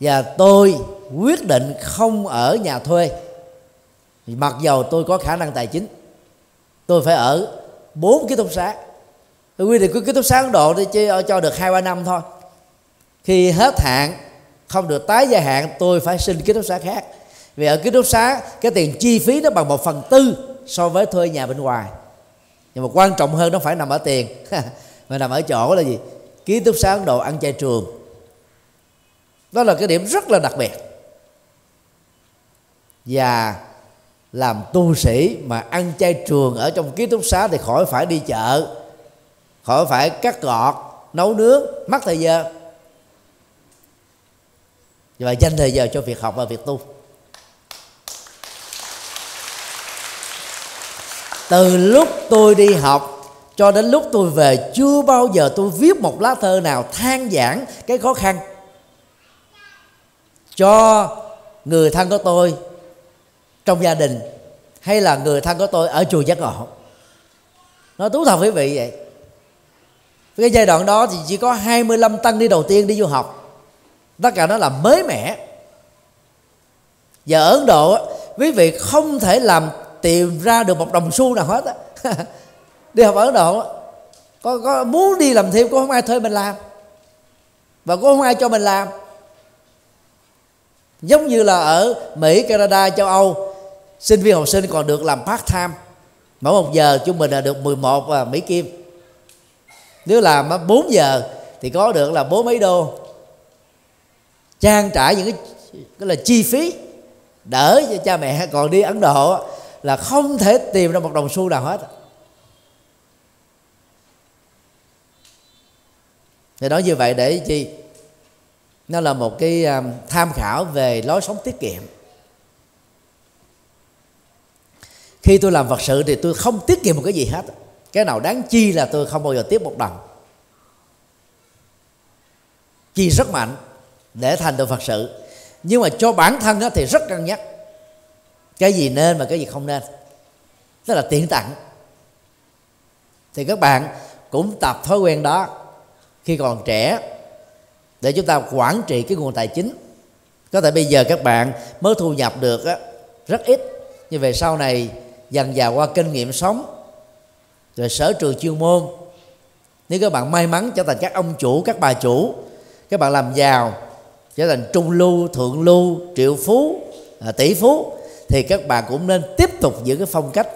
Và tôi quyết định không ở nhà thuê, mặc dầu tôi có khả năng tài chính. Tôi phải ở 4 ký túc xá. Quy định của ký túc xá Ấn Độ thì cho được 2-3 năm thôi. Khi hết hạn, không được tái gia hạn, tôi phải xin ký túc xá khác. Vì ở ký túc xá, cái tiền chi phí nó bằng 1/4 so với thuê nhà bên ngoài. Nhưng mà quan trọng hơn nó phải nằm ở tiền mà nằm ở chỗ là gì? Ký túc xá Ấn Độ ăn chay trường. Đó là cái điểm rất là đặc biệt. Và làm tu sĩ mà ăn chay trường ở trong ký túc xá thì khỏi phải đi chợ, khỏi phải cắt gọt, nấu nướng, mất thời gian, và dành thời giờ cho việc học và việc tu. Từ lúc tôi đi học cho đến lúc tôi về, chưa bao giờ tôi viết một lá thơ nào than vãn cái khó khăn cho người thân của tôi trong gia đình, hay là người thân của tôi ở chùa Giác Ngộ. Nó thú thật quý vị vậy. Cái giai đoạn đó thì chỉ có 25 tăng ni đầu tiên đi du học. Tất cả nó là mới mẻ. Giờ ở Ấn Độ, quý vị không thể tìm ra được một đồng xu nào hết á. Đi học ở Ấn Độ có muốn đi làm thêm cũng không ai thuê mình làm, và cũng không ai cho mình làm. Giống như là ở Mỹ, Canada, châu Âu, sinh viên học sinh còn được làm part time, mỗi một giờ chúng mình là được 11 Mỹ Kim. Nếu làm 4 giờ thì có được là 40 mấy đô, trang trải những cái là chi phí đỡ cho cha mẹ. Còn đi Ấn Độ là không thể tìm ra một đồng xu nào hết. Thì nói như vậy để chi? Nó là một cái tham khảo về lối sống tiết kiệm. Khi tôi làm Phật sự thì tôi không tiết kiệm một cái gì hết. Cái nào đáng chi là tôi không bao giờ tiếp một đồng. Chi rất mạnh để thành được Phật sự. Nhưng mà cho bản thân thì rất cân nhắc cái gì nên và cái gì không nên. Tức là tiện tặng. Thì các bạn cũng tập thói quen đó khi còn trẻ, để chúng ta quản trị cái nguồn tài chính. Có thể bây giờ các bạn mới thu nhập được rất ít, nhưng về sau này dần dà qua kinh nghiệm sống, rồi sở trường chuyên môn, nếu các bạn may mắn trở thành các ông chủ, các bà chủ, các bạn làm giàu, trở thành trung lưu, thượng lưu, triệu phú, tỷ phú, thì các bạn cũng nên tiếp tục giữ cái phong cách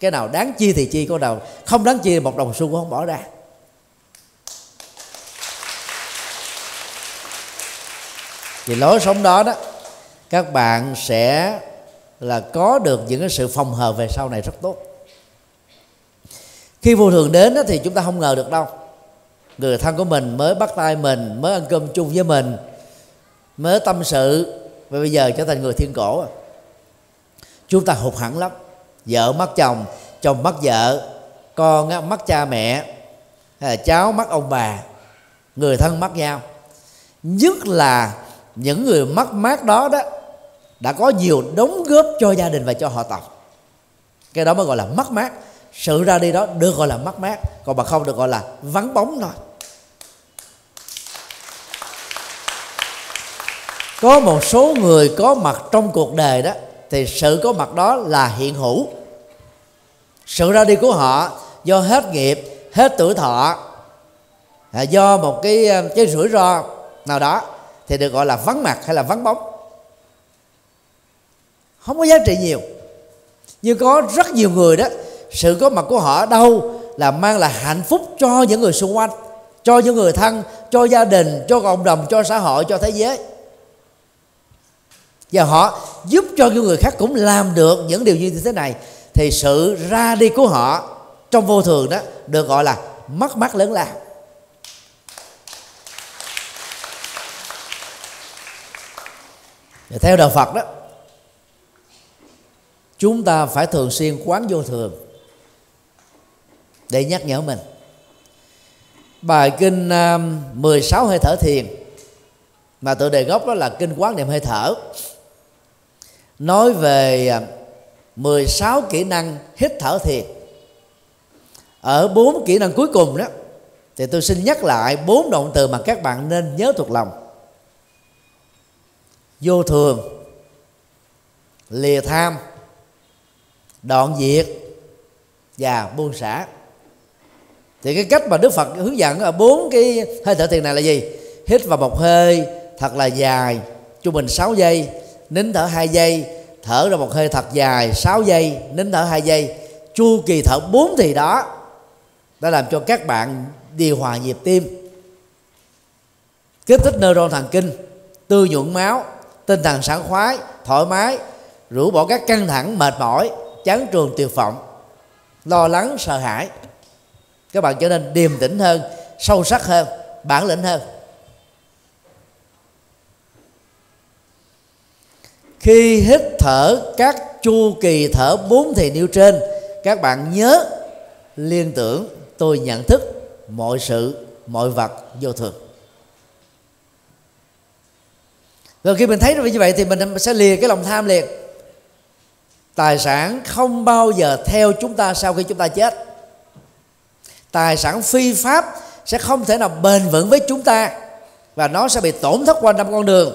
cái nào đáng chi thì chi, có nào không đáng chi một đồng xu cũng không bỏ ra. Thì lối sống đó đó, các bạn sẽ là có được những cái sự phòng hờ về sau này rất tốt. Khi vô thường đến đó, thì chúng ta không ngờ được đâu. Người thân của mình mới bắt tay mình, mới ăn cơm chung với mình, mới tâm sự, và bây giờ trở thành người thiên cổ. Chúng ta hụt hẳn lắm. Vợ mất chồng, chồng mất vợ, con mất cha mẹ, cháu mất ông bà, người thân mất nhau. Nhất là những người mất mát đó đó đã có nhiều đóng góp cho gia đình và cho họ tộc. Cái đó mới gọi là mất mát. Sự ra đi đó được gọi là mất mát, còn mà không được gọi là vắng bóng thôi. Có một số người có mặt trong cuộc đời đó, thì sự có mặt đó là hiện hữu. Sự ra đi của họ do hết nghiệp, hết tuổi thọ, do một cái rủi ro nào đó, thì được gọi là vắng mặt hay là vắng bóng, không có giá trị nhiều. Nhưng có rất nhiều người đó, sự có mặt của họ ở đâu là mang lại hạnh phúc cho những người xung quanh, cho những người thân, cho gia đình, cho cộng đồng, cho xã hội, cho thế giới. Và họ giúp cho những người khác cũng làm được những điều như thế này, thì sự ra đi của họ trong vô thường đó được gọi là mất mát lớn lao. Và theo Đạo Phật đó, chúng ta phải thường xuyên quán vô thường để nhắc nhở mình. Bài kinh 16 hơi thở thiền mà tựa đề gốc đó là kinh Quán Niệm Hơi Thở, nói về 16 kỹ năng hít thở thiền. Ở 4 kỹ năng cuối cùng đó thì tôi xin nhắc lại 4 động từ mà các bạn nên nhớ thuộc lòng: vô thường, lìa tham, đoạn diệt và buông xả. Thì cái cách mà Đức Phật hướng dẫn ở 4 cái hơi thở thiền này là gì? Hít vào một hơi thật là dài, trung bình 6 giây, nín thở 2 giây, thở ra một hơi thật dài 6 giây, nín thở 2 giây, chu kỳ thở 4 thì đó đã làm cho các bạn điều hòa nhịp tim, kích thích neuron thần kinh, tư nhuận máu, tinh thần sảng khoái, thoải mái, rũ bỏ các căng thẳng, mệt mỏi, chán trường, tuyệt vọng, lo lắng, sợ hãi. Các bạn trở nên điềm tĩnh hơn, sâu sắc hơn, bản lĩnh hơn. Khi hít thở các chu kỳ thở 4 thì nêu trên, các bạn nhớ liên tưởng tôi nhận thức mọi sự, mọi vật vô thường. Rồi khi mình thấy như vậy thì mình sẽ lìa cái lòng tham liền. Tài sản không bao giờ theo chúng ta sau khi chúng ta chết. Tài sản phi pháp sẽ không thể nào bền vững với chúng ta, và nó sẽ bị tổn thất qua 5 con đường.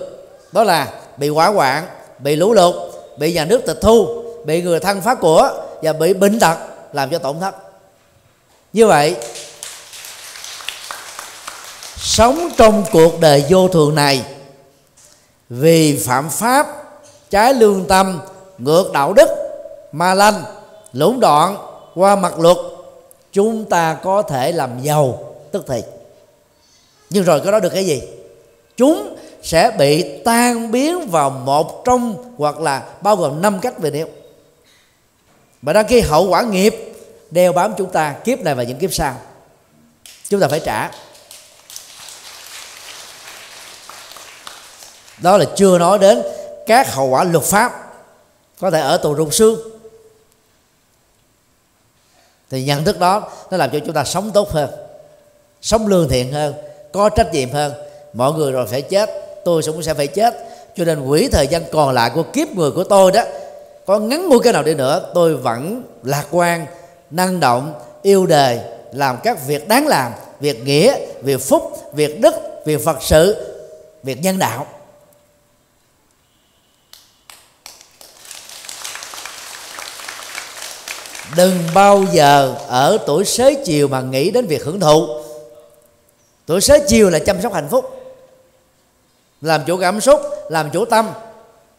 Đó là bị hỏa hoạn, bị lũ lụt, bị nhà nước tịch thu, bị người thân phá của và bị bệnh tật làm cho tổn thất. Như vậy, sống trong cuộc đời vô thường này, vì phạm pháp, trái lương tâm, ngược đạo đức, ma lanh, lũng đoạn, qua mặt luật, chúng ta có thể làm giàu tức thì. Nhưng rồi có đó được cái gì? Chúng sẽ bị tan biến vào một trong hoặc là bao gồm 5 cách về điều. Và đăng ký hậu quả nghiệp đeo bám chúng ta kiếp này và những kiếp sau, chúng ta phải trả. Đó là chưa nói đến các hậu quả luật pháp, có thể ở tù rụng xương. Thì nhận thức đó nó làm cho chúng ta sống tốt hơn, sống lương thiện hơn, có trách nhiệm hơn. Mọi người rồi phải chết, tôi cũng sẽ phải chết, cho nên quỹ thời gian còn lại của kiếp người của tôi đó, có ngắn ngủi cái nào đi nữa, tôi vẫn lạc quan, năng động, yêu đời, làm các việc đáng làm, việc nghĩa, việc phúc, việc đức, việc Phật sự, việc nhân đạo. Đừng bao giờ ở tuổi xế chiều mà nghĩ đến việc hưởng thụ. Tuổi xế chiều là chăm sóc hạnh phúc, làm chủ cảm xúc, làm chủ tâm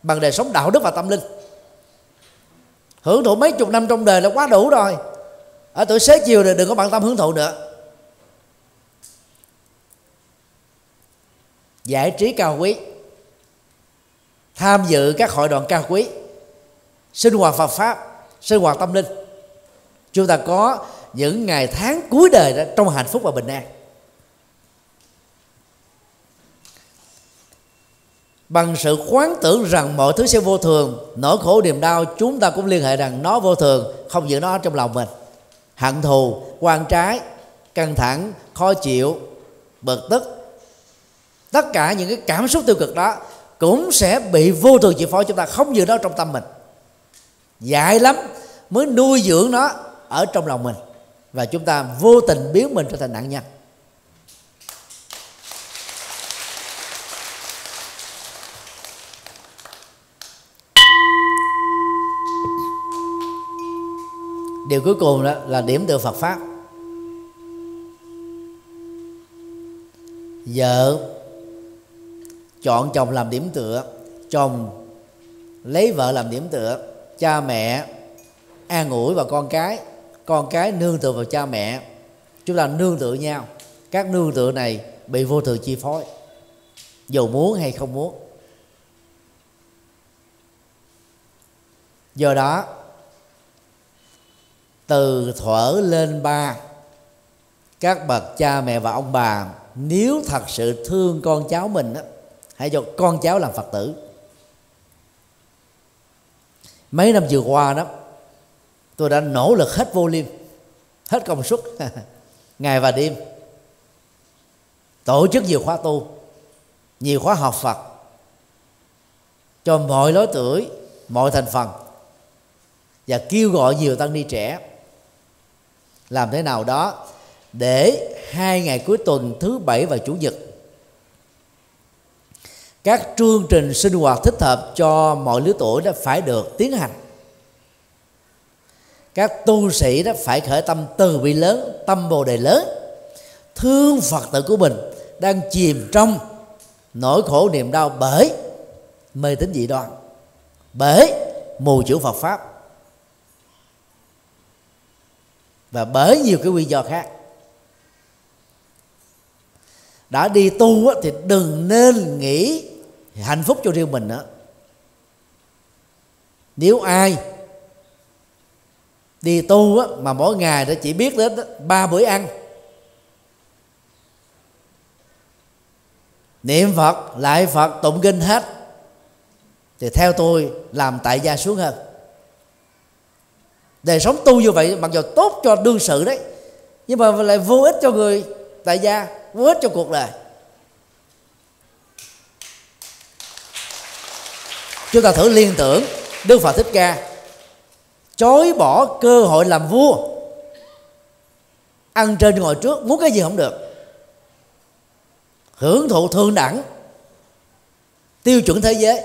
bằng đời sống đạo đức và tâm linh. Hưởng thụ mấy chục năm trong đời là quá đủ rồi. Ở tuổi xế chiều thì đừng có bận tâm hưởng thụ nữa. Giải trí cao quý, tham dự các hội đoàn cao quý, sinh hoạt Phật pháp, sinh hoạt tâm linh, chúng ta có những ngày tháng cuối đời đó trong hạnh phúc và bình an. Bằng sự quán tưởng rằng mọi thứ sẽ vô thường, nỗi khổ niềm đau chúng ta cũng liên hệ rằng nó vô thường, không giữ nó trong lòng mình. Hận thù, oan trái, căng thẳng, khó chịu, bực tức, tất cả những cái cảm xúc tiêu cực đó cũng sẽ bị vô thường chi phối, chúng ta không giữ nó trong tâm mình. Dại lắm mới nuôi dưỡng nó ở trong lòng mình, và chúng ta vô tình biến mình trở thành nạn nhân. Điều cuối cùng đó là điểm tựa Phật pháp. Vợ chọn chồng làm điểm tựa, chồng lấy vợ làm điểm tựa, cha mẹ an ủi vào con cái nương tựa vào cha mẹ. Chúng ta nương tựa nhau. Các nương tựa này bị vô thường chi phối, dù muốn hay không muốn. Do đó từ thuở lên ba, các bậc cha mẹ và ông bà nếu thật sự thương con cháu mình, hãy cho con cháu làm Phật tử. Mấy năm vừa qua đó, tôi đã nỗ lực hết vô liêm, hết công suất ngày và đêm, tổ chức nhiều khóa tu, nhiều khóa học Phật cho mọi lứa tuổi, mọi thành phần, và kêu gọi nhiều tăng ni trẻ. Làm thế nào đó để hai ngày cuối tuần thứ Bảy và Chủ nhật, các chương trình sinh hoạt thích hợp cho mọi lứa tuổi đó phải được tiến hành. Các tu sĩ đó phải khởi tâm từ bi lớn, tâm bồ đề lớn, thương Phật tử của mình đang chìm trong nỗi khổ niềm đau bởi mê tín dị đoan, bởi mù chữ Phật pháp và bởi nhiều cái nguyên do khác. Đã đi tu thì đừng nên nghĩ hạnh phúc cho riêng mình nữa. Nếu ai đi tu mà mỗi ngày đã chỉ biết đến 3 bữa ăn, niệm Phật, lại Phật, tụng kinh hết, thì theo tôi làm tại gia xuống hơn. Đời sống tu như vậy mặc dù tốt cho đương sự đấy, nhưng mà lại vô ích cho người tại gia, vô ích cho cuộc đời. Chúng ta thử liên tưởng Đức Phật Thích Ca chối bỏ cơ hội làm vua, ăn trên ngồi trước, muốn cái gì không được, hưởng thụ thượng đẳng tiêu chuẩn thế giới,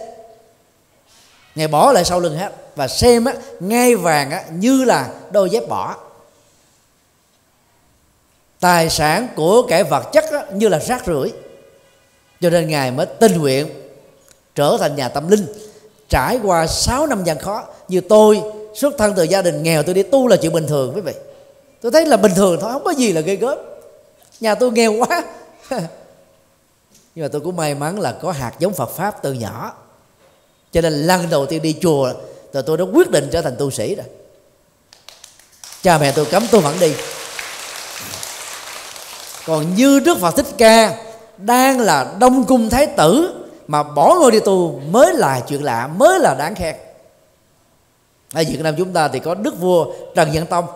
Ngài bỏ lại sau lưng hết và xem ngai vàng như là đôi dép bỏ, tài sản của kẻ vật chất như là rác rưởi. Cho nên Ngài mới tình nguyện trở thành nhà tâm linh, trải qua 6 năm gian khó. Như tôi xuất thân từ gia đình nghèo, tôi đi tu là chuyện bình thường quý vị. Tôi thấy là bình thường thôi, không có gì là ghê gớm. Nhà tôi nghèo quá nhưng mà tôi cũng may mắn là có hạt giống Phật pháp từ nhỏ, cho nên lần đầu tiên đi chùa rồi tôi đã quyết định trở thành tu sĩ rồi. Cha mẹ tôi cấm tôi vẫn đi. Còn như Đức Phật Thích Ca đang là Đông Cung Thái Tử mà bỏ ngôi đi tu mới là chuyện lạ, mới là đáng khen. Ở Việt Nam chúng ta thì có Đức Vua Trần Nhân Tông,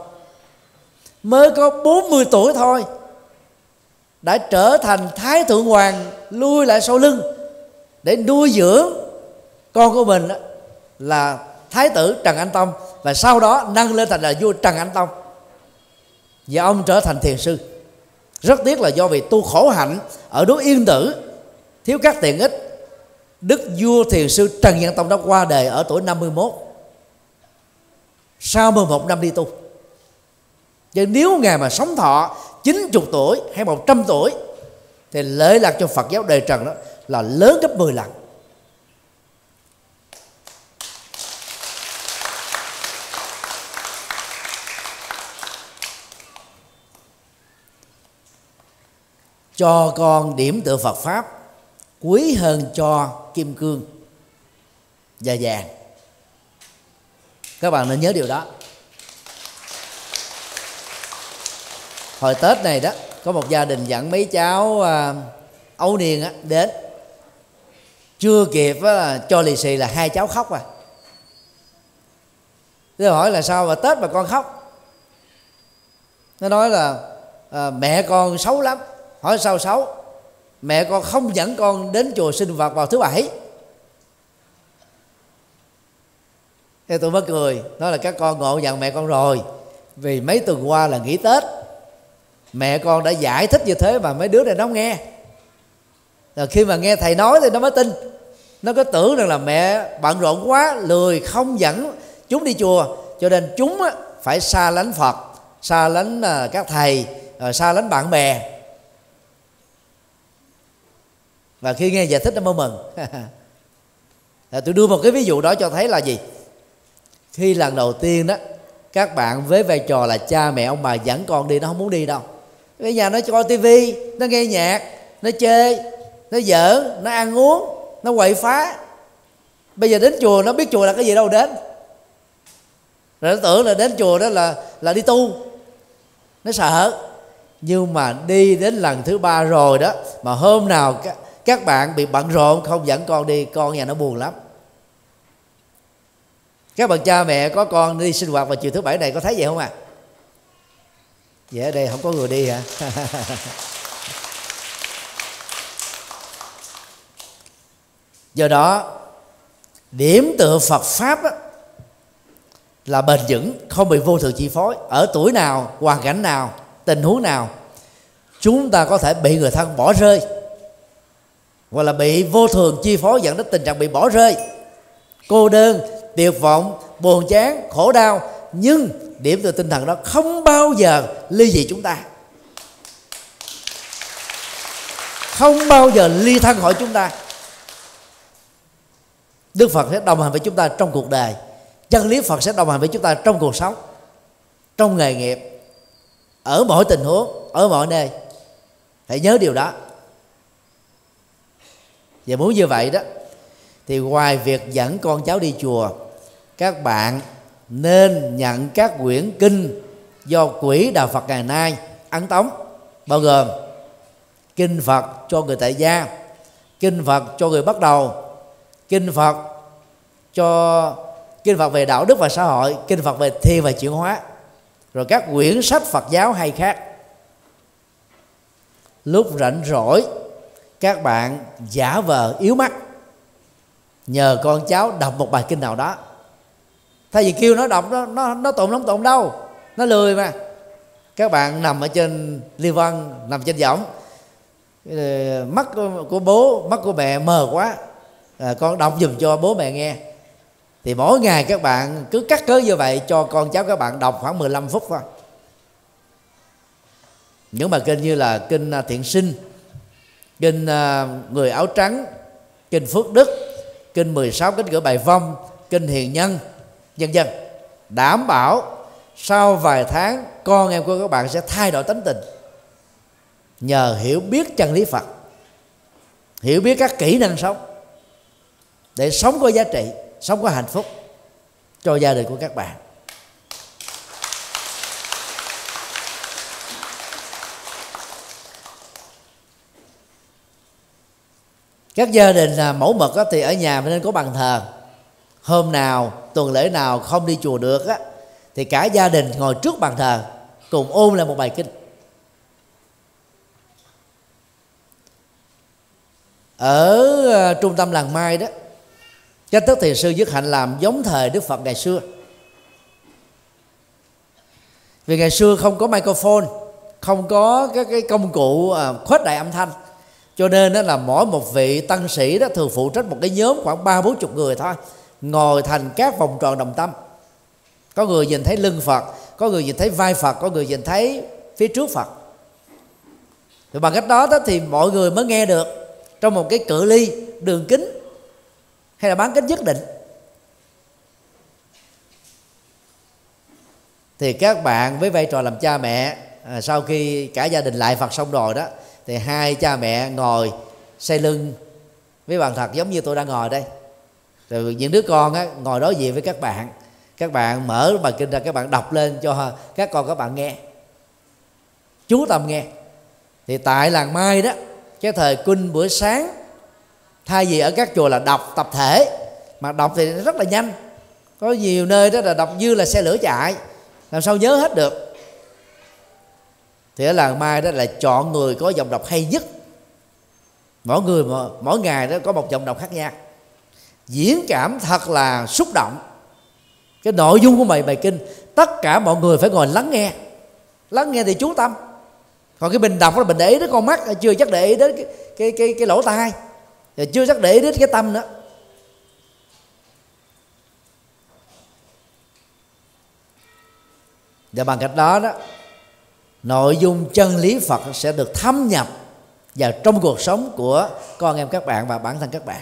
mới có 40 tuổi thôi đã trở thành Thái Thượng Hoàng, lui lại sau lưng để nuôi dưỡng con của mình là Thái tử Trần Anh Tông, và sau đó nâng lên thành là vua Trần Anh Tông, và ông trở thành thiền sư. Rất tiếc là do vì tu khổ hạnh ở núi Yên Tử, thiếu các tiện ích, Đức Vua Thiền Sư Trần Nhân Tông đã qua đời ở tuổi 51 sau 11 năm đi tu. Chứ nếu Ngài mà sống thọ 90 tuổi hay 100 tuổi thì lợi lạc cho Phật giáo đời Trần đó là lớn gấp 10 lần. Cho con điểm tựa Phật pháp quý hơn cho kim cương và vàng. Các bạn nên nhớ điều đó. Hồi Tết này đó, có một gia đình dẫn mấy cháu ấu niên đến, chưa kịp cho lì xì là hai cháu khóc à. Tôi hỏi là sao mà Tết mà con khóc? Nó nói là mẹ con xấu lắm. Hỏi sao xấu? Mẹ con không dẫn con đến chùa sinh hoạt vào thứ Bảy. Thế tôi mới cười, nói là các con ngộ nhận mẹ con rồi, vì mấy tuần qua là nghỉ Tết, mẹ con đã giải thích như thế mà mấy đứa này nó không nghe. Rồi khi mà nghe thầy nói thì nó mới tin. Nó cứ tưởng rằng là mẹ bận rộn quá, lười không dẫn chúng đi chùa, cho nên chúng phải xa lánh Phật, xa lánh các thầy, xa lánh bạn bè. Và khi nghe giải thích nó mới mừng. Tôi đưa một cái ví dụ đó cho thấy là gì? Khi lần đầu tiên đó, các bạn với vai trò là cha mẹ ông bà dẫn con đi, nó không muốn đi đâu. Bây giờ nó coi tivi, nó nghe nhạc, nó chơi, nó giỡn, nó ăn uống, nó quậy phá. Bây giờ đến chùa, nó biết chùa là cái gì đâu đến. Rồi nó tưởng là đến chùa đó là đi tu, nó sợ. Nhưng mà đi đến lần thứ ba rồi đó, mà hôm nào các bạn bị bận rộn không dẫn con đi, con nhà nó buồn lắm. Các bạn cha mẹ có con đi sinh hoạt vào chiều thứ bảy này có thấy vậy không ạ? Vậy ở đây không có người đi hả? Do đó điểm tựa Phật Pháp đó, là bền vững, không bị vô thường chi phối. Ở tuổi nào, hoàn cảnh nào, tình huống nào, chúng ta có thể bị người thân bỏ rơi, hoặc là bị vô thường chi phối dẫn đến tình trạng bị bỏ rơi, cô đơn, tuyệt vọng, buồn chán, khổ đau. Nhưng điểm tựa tinh thần đó không bao giờ ly dị chúng ta, không bao giờ ly thân khỏi chúng ta. Đức Phật sẽ đồng hành với chúng ta trong cuộc đời, chân lý Phật sẽ đồng hành với chúng ta trong cuộc sống, trong nghề nghiệp, ở mọi tình huống, ở mọi nơi. Hãy nhớ điều đó. Và muốn như vậy đó, thì ngoài việc dẫn con cháu đi chùa, các bạn nên nhận các quyển kinh do Quỹ Đạo Phật Ngày Nay ấn tống, bao gồm Kinh Phật cho người tại gia, Kinh Phật cho người bắt đầu, Kinh Phật về đạo đức và xã hội, Kinh Phật về thiền và chuyển hóa, rồi các quyển sách Phật giáo hay khác. Lúc rảnh rỗi các bạn giả vờ yếu mắt, nhờ con cháu đọc một bài kinh nào đó. Thay vì kêu nó đọc đó, nó tụng lắm tụng đâu, nó lười mà. Các bạn nằm ở trên ly vân, nằm trên võng, mắt của bố, mắt của mẹ mờ quá, con đọc dùm cho bố mẹ nghe. Thì mỗi ngày các bạn cứ cắt cớ như vậy cho con cháu các bạn đọc khoảng 15 phút thôi. Những bài kinh như là kinh Thiện Sinh, kinh Người Áo Trắng, kinh Phước Đức, kinh 16 cánh cửa Bài Vong, kinh Hiền Nhân, vân vân. Đảm bảo sau vài tháng con em của các bạn sẽ thay đổi tính tình, nhờ hiểu biết chân lý Phật, hiểu biết các kỹ năng sống để sống có giá trị, sống có hạnh phúc cho gia đình của các bạn. Các gia đình mẫu mực thì ở nhà nên có bàn thờ. Hôm nào, tuần lễ nào không đi chùa được á, thì cả gia đình ngồi trước bàn thờ cùng ôn lại một bài kinh. Ở trung tâm Làng Mai đó, Chánh Thức Thiền Sư Nhất Hạnh làm giống thời Đức Phật ngày xưa. Vì ngày xưa không có microphone, không có cái công cụ khuếch đại âm thanh, cho nên đó là mỗi một vị tăng sĩ đó thường phụ trách một cái nhóm khoảng 30-40 người thôi, ngồi thành các vòng tròn đồng tâm. Có người nhìn thấy lưng Phật, có người nhìn thấy vai Phật, có người nhìn thấy phía trước Phật. Thì bằng cách đó, thì mọi người mới nghe được trong một cái cự ly đường kính hay là bán kính nhất định. Thì các bạn với vai trò làm cha mẹ, sau khi cả gia đình lại Phật xong rồi đó, thì hai cha mẹ ngồi xoay lưng với bàn thật giống như tôi đang ngồi đây. Rồi những đứa con á, ngồi đối diện với các bạn. Các bạn mở bài kinh ra, các bạn đọc lên cho các con các bạn nghe, chú tâm nghe. Thì tại Làng Mai đó, cái thời kinh buổi sáng, thay vì ở các chùa là đọc tập thể, mà đọc thì rất là nhanh. Có nhiều nơi đó là đọc như là xe lửa chạy, làm sao nhớ hết được. Thì ở Làng Mai đó là chọn người có giọng đọc hay nhất. Mỗi người mỗi ngày đó có một giọng đọc khác nhau, diễn cảm thật là xúc động. Cái nội dung của bài kinh tất cả mọi người phải ngồi lắng nghe. Lắng nghe thì chú tâm. Còn cái mình đọc là mình để ý đến con mắt, chưa chắc để ý đến cái lỗ tai, chưa chắc để ý đến cái tâm nữa. Và bằng cách đó đó, nội dung chân lý Phật sẽ được thâm nhập vào trong cuộc sống của con em các bạn và bản thân các bạn.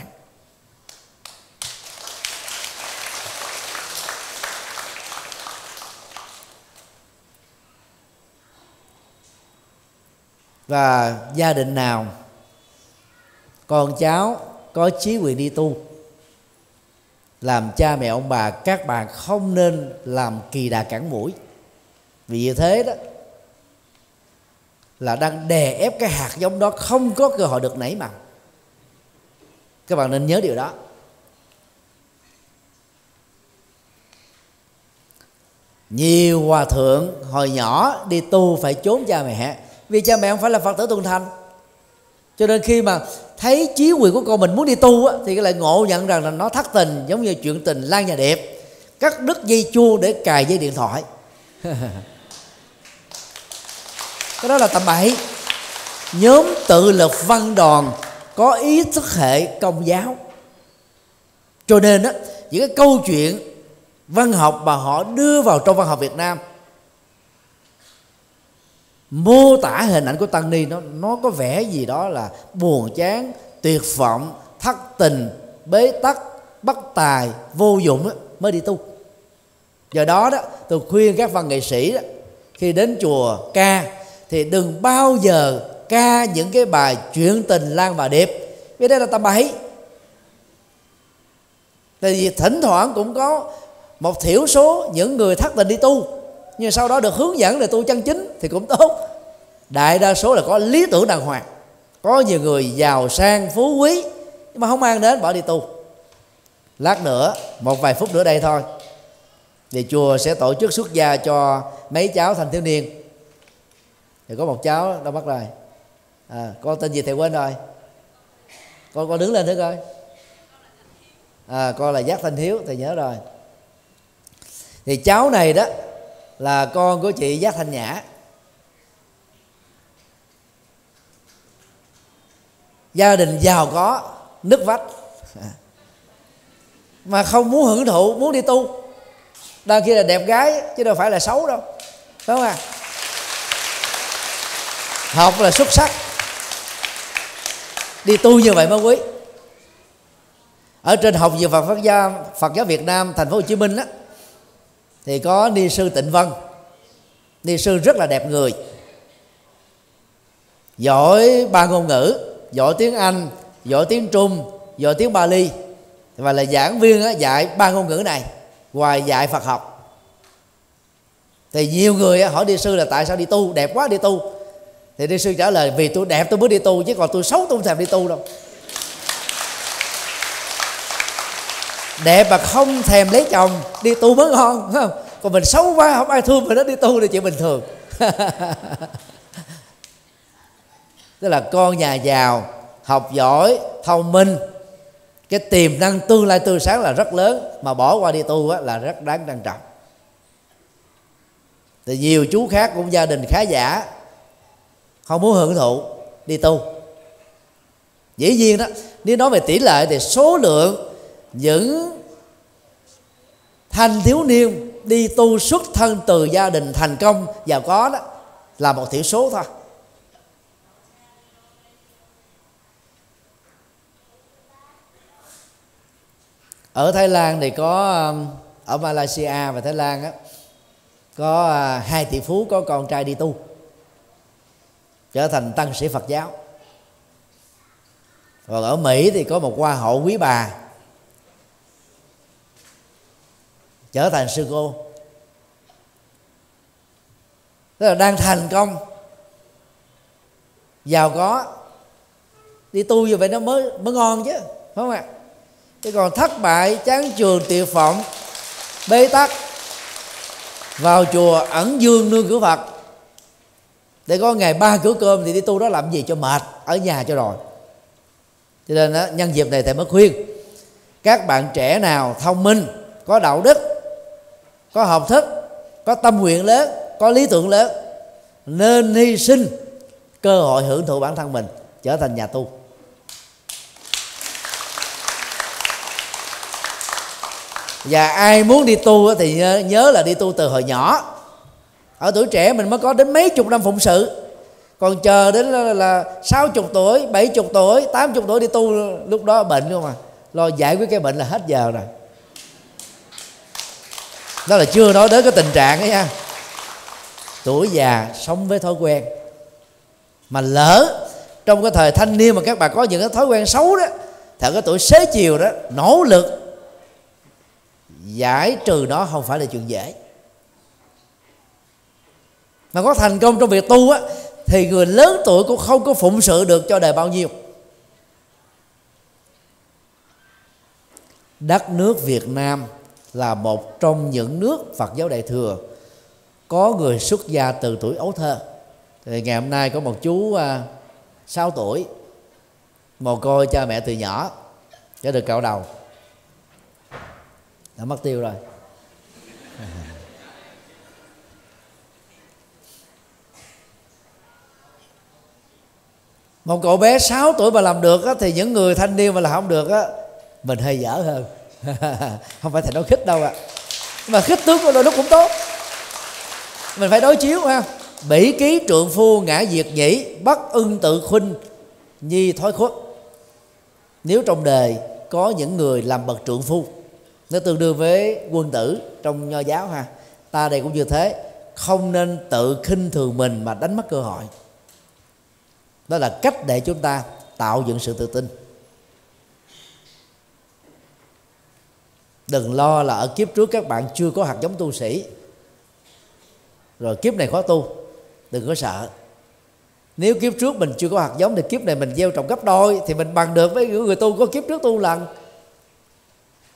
Và gia đình nào con cháu có chí nguyện đi tu làm cha mẹ ông bà, các bạn không nên làm kỳ đà cản mũi. Vì thế đó là đang đè ép cái hạt giống đó không có cơ hội được nảy mầm. Các bạn nên nhớ điều đó. Nhiều hòa thượng hồi nhỏ đi tu phải trốn cha mẹ, vì cha mẹ không phải là Phật tử tuần thành. Cho nên khi mà thấy chí nguyện của con mình muốn đi tu á, thì cái lại ngộ nhận rằng là nó thất tình, giống như chuyện tình Lan Nhà Đẹp, cắt đứt dây chuông để cài dây điện thoại. Cái đó là tầm bậy. Nhóm tự lực văn đoàn có ý thức hệ Công giáo, cho nên đó, những cái câu chuyện văn học mà họ đưa vào trong văn học Việt Nam mô tả hình ảnh của tăng ni, nó có vẻ gì đó là buồn chán, tuyệt vọng, thất tình, bế tắc, bất tài, vô dụng mới đi tu. Do đó đó, tôi khuyên các văn nghệ sĩ đó, khi đến chùa ca thì đừng bao giờ ca những cái bài chuyện tình Lan Bà Điệp, vì đây là tầm bậy. Tại vì thỉnh thoảng cũng có một thiểu số những người thất tình đi tu, nhưng sau đó được hướng dẫn để tu chân chính thì cũng tốt. Đại đa số là có lý tưởng đàng hoàng, có nhiều người giàu sang phú quý nhưng mà không mang đến, bỏ đi tu. Lát nữa, một vài phút nữa đây thôi, thì chùa sẽ tổ chức xuất gia cho mấy cháu thanh thiếu niên. Thì có một cháu đâu mất rồi, con tên gì thầy quên rồi, con đứng lên thử coi. Con là Giác Thanh Hiếu, thầy nhớ rồi. Thì cháu này đó là con của chị Giác Thanh Nhã. Gia đình giàu có, nứt vách, mà không muốn hưởng thụ, muốn đi tu. Đang kia là đẹp gái chứ đâu phải là xấu đâu, đúng không ạ? Học là xuất sắc, đi tu như vậy mới quý. Ở trên Học viện Phật giáo Việt Nam Thành phố Hồ Chí Minh á, thì có ni sư Tịnh Vân. Ni sư rất là đẹp người, giỏi 3 ngôn ngữ, giỏi tiếng Anh, giỏi tiếng Trung, giỏi tiếng Bali, và là giảng viên á, dạy 3 ngôn ngữ này ngoài dạy Phật học. Thì nhiều người hỏi ni sư là tại sao đi tu, đẹp quá đi tu. Thì ni sư trả lời vì tôi đẹp tôi mới đi tu, chứ còn tôi xấu tôi không thèm đi tu đâu. Đẹp mà không thèm lấy chồng đi tu mới ngon, không? Còn mình xấu quá không ai thương mình, nó đi tu là chuyện bình thường. Tức là con nhà giàu, học giỏi, thông minh, cái tiềm năng tương lai tươi sáng là rất lớn, mà bỏ qua đi tu là rất đáng trân trọng. Thì nhiều chú khác cũng gia đình khá giả, không muốn hưởng thụ, đi tu. Dĩ nhiên đó, nếu nói về tỷ lệ thì số lượng những thanh thiếu niên đi tu xuất thân từ gia đình thành công giàu có đó là một thiểu số thôi. Ở Thái Lan thì có, ở Malaysia và Thái Lan đó, có 2 tỷ phú có con trai đi tu trở thành tăng sĩ Phật giáo. Còn ở Mỹ thì có một hoa hậu quý bà trở thành sư cô. Tức là đang thành công, giàu có, đi tu như vậy nó mới ngon chứ, phải không ạ? Chứ còn thất bại, chán chường, tuyệt vọng, bế tắc, vào chùa ẩn dương nương cửa Phật để có ngày 3 bữa cơm thì đi tu đó làm gì cho mệt, ở nhà cho rồi. Cho nên đó, nhân dịp này thầy mới khuyên các bạn trẻ nào thông minh, có đạo đức, có học thức, có tâm nguyện lớn, có lý tưởng lớn, nên hy sinh cơ hội hưởng thụ bản thân mình, trở thành nhà tu. Và ai muốn đi tu thì nhớ là đi tu từ hồi nhỏ. Ở tuổi trẻ mình mới có đến mấy chục năm phụng sự, còn chờ đến là 60 tuổi, 70 tuổi, 80 tuổi đi tu, lúc đó bệnh không à, lo giải quyết cái bệnh là hết giờ rồi. Đó là chưa nói đến cái tình trạng ấy nha. Tuổi già sống với thói quen, mà lỡ trong cái thời thanh niên mà các bạn có những cái thói quen xấu đó, thật cái tuổi xế chiều đó, nỗ lực giải trừ nó không phải là chuyện dễ. Mà có thành công trong việc tu á, thì người lớn tuổi cũng không có phụng sự được cho đời bao nhiêu. Đất nước Việt Nam là một trong những nước Phật giáo Đại Thừa có người xuất gia từ tuổi ấu thơ. Thì ngày hôm nay có một chú 6 tuổi mồ côi cha mẹ từ nhỏ, đã được cạo đầu, đã mất tiêu rồi. Một cậu bé 6 tuổi mà làm được á, thì những người thanh niên mà làm không được á, mình hơi dở hơn. Không phải thầy nói khích đâu ạ. Mà khích tướng của đôi lúc cũng tốt. Mình phải đối chiếu ha. Bỉ ký trượng phu ngã diệt nhĩ, bất ưng tự khuynh, nhi thói khuất. Nếu trong đời có những người làm bậc trượng phu, nó tương đương với quân tử trong Nho giáo ha, ta đây cũng như thế. Không nên tự khinh thường mình mà đánh mất cơ hội. Đó là cách để chúng ta tạo dựng sự tự tin. Đừng lo là ở kiếp trước các bạn chưa có hạt giống tu sĩ, rồi kiếp này khó tu. Đừng có sợ. Nếu kiếp trước mình chưa có hạt giống thì kiếp này mình gieo trồng gấp đôi, thì mình bằng được với người tu có kiếp trước tu lần.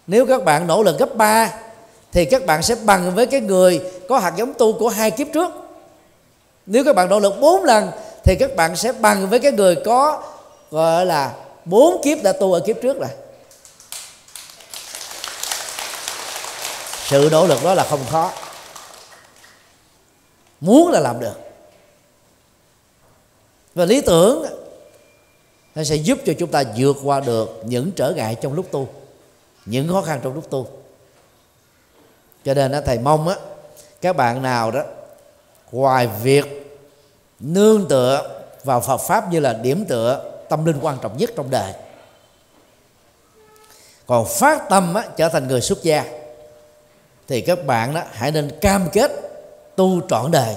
Nếu các bạn nỗ lực gấp 3 thì các bạn sẽ bằng với cái người có hạt giống tu của 2 kiếp trước. Nếu các bạn nỗ lực 4 lần thì các bạn sẽ bằng với cái người có gọi là 4 kiếp đã tu ở kiếp trước rồi. Sự nỗ lực đó là không khó, muốn là làm được. Và lý tưởng nó sẽ giúp cho chúng ta vượt qua được những trở ngại trong lúc tu, những khó khăn trong lúc tu. Cho nên thầy mong các bạn nào đó ngoài việc nương tựa vào Phật Pháp như là điểm tựa tâm linh quan trọng nhất trong đời, còn phát tâm trở thành người xuất gia, thì các bạn đó hãy nên cam kết tu trọn đời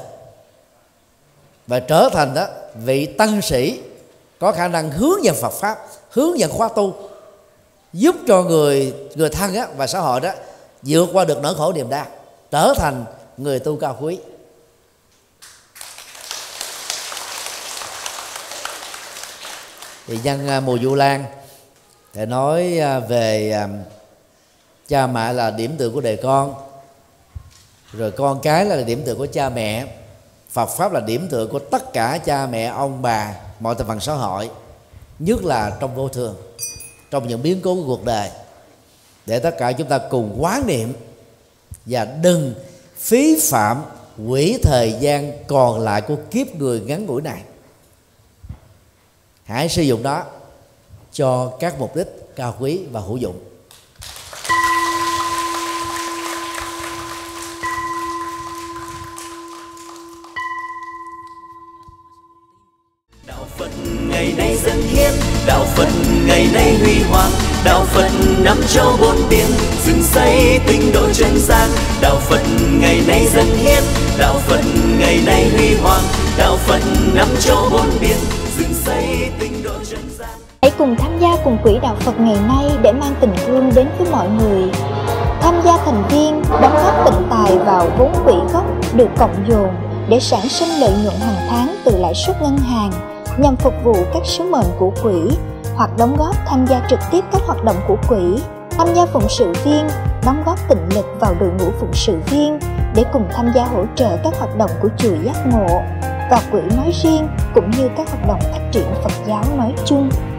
và trở thành đó vị tăng sĩ có khả năng hướng dẫn Phật Pháp, hướng dẫn khóa tu, giúp cho người thân và xã hội đó vượt qua được nỗi khổ niềm đau, trở thành người tu cao quý. Thì nhân mùa Vu Lan để nói về cha mẹ là điểm tựa của đời con, rồi con cái là điểm tựa của cha mẹ. Phật Pháp là điểm tựa của tất cả cha mẹ, ông bà, mọi thành phần xã hội, nhất là trong vô thường, trong những biến cố của cuộc đời, để tất cả chúng ta cùng quán niệm và đừng phí phạm quỹ thời gian còn lại của kiếp người ngắn ngủi này. Hãy sử dụng nó cho các mục đích cao quý và hữu dụng. Đạo Phật ngày nay huy hoàng, Đạo Phật năm châu bốn biển, dựng xây tinh độ chân gian. Đạo Phật ngày nay dâng hiến, Đạo Phật ngày nay huy hoàng, Đạo Phật năm châu bốn biển, dựng xây tinh độ chân gian. Hãy cùng tham gia cùng quỹ Đạo Phật ngày nay để mang tình thương đến với mọi người. Tham gia thành viên đóng góp tịnh tài vào vốn quỹ gốc được cộng dồn để sản sinh lợi nhuận hàng tháng từ lãi suất ngân hàng, nhằm phục vụ các sứ mệnh của quỹ, hoặc đóng góp tham gia trực tiếp các hoạt động của quỹ, tham gia phụng sự viên, đóng góp tình lực vào đội ngũ phụng sự viên để cùng tham gia hỗ trợ các hoạt động của chùa Giác Ngộ và quỹ nói riêng, cũng như các hoạt động phát triển Phật giáo nói chung.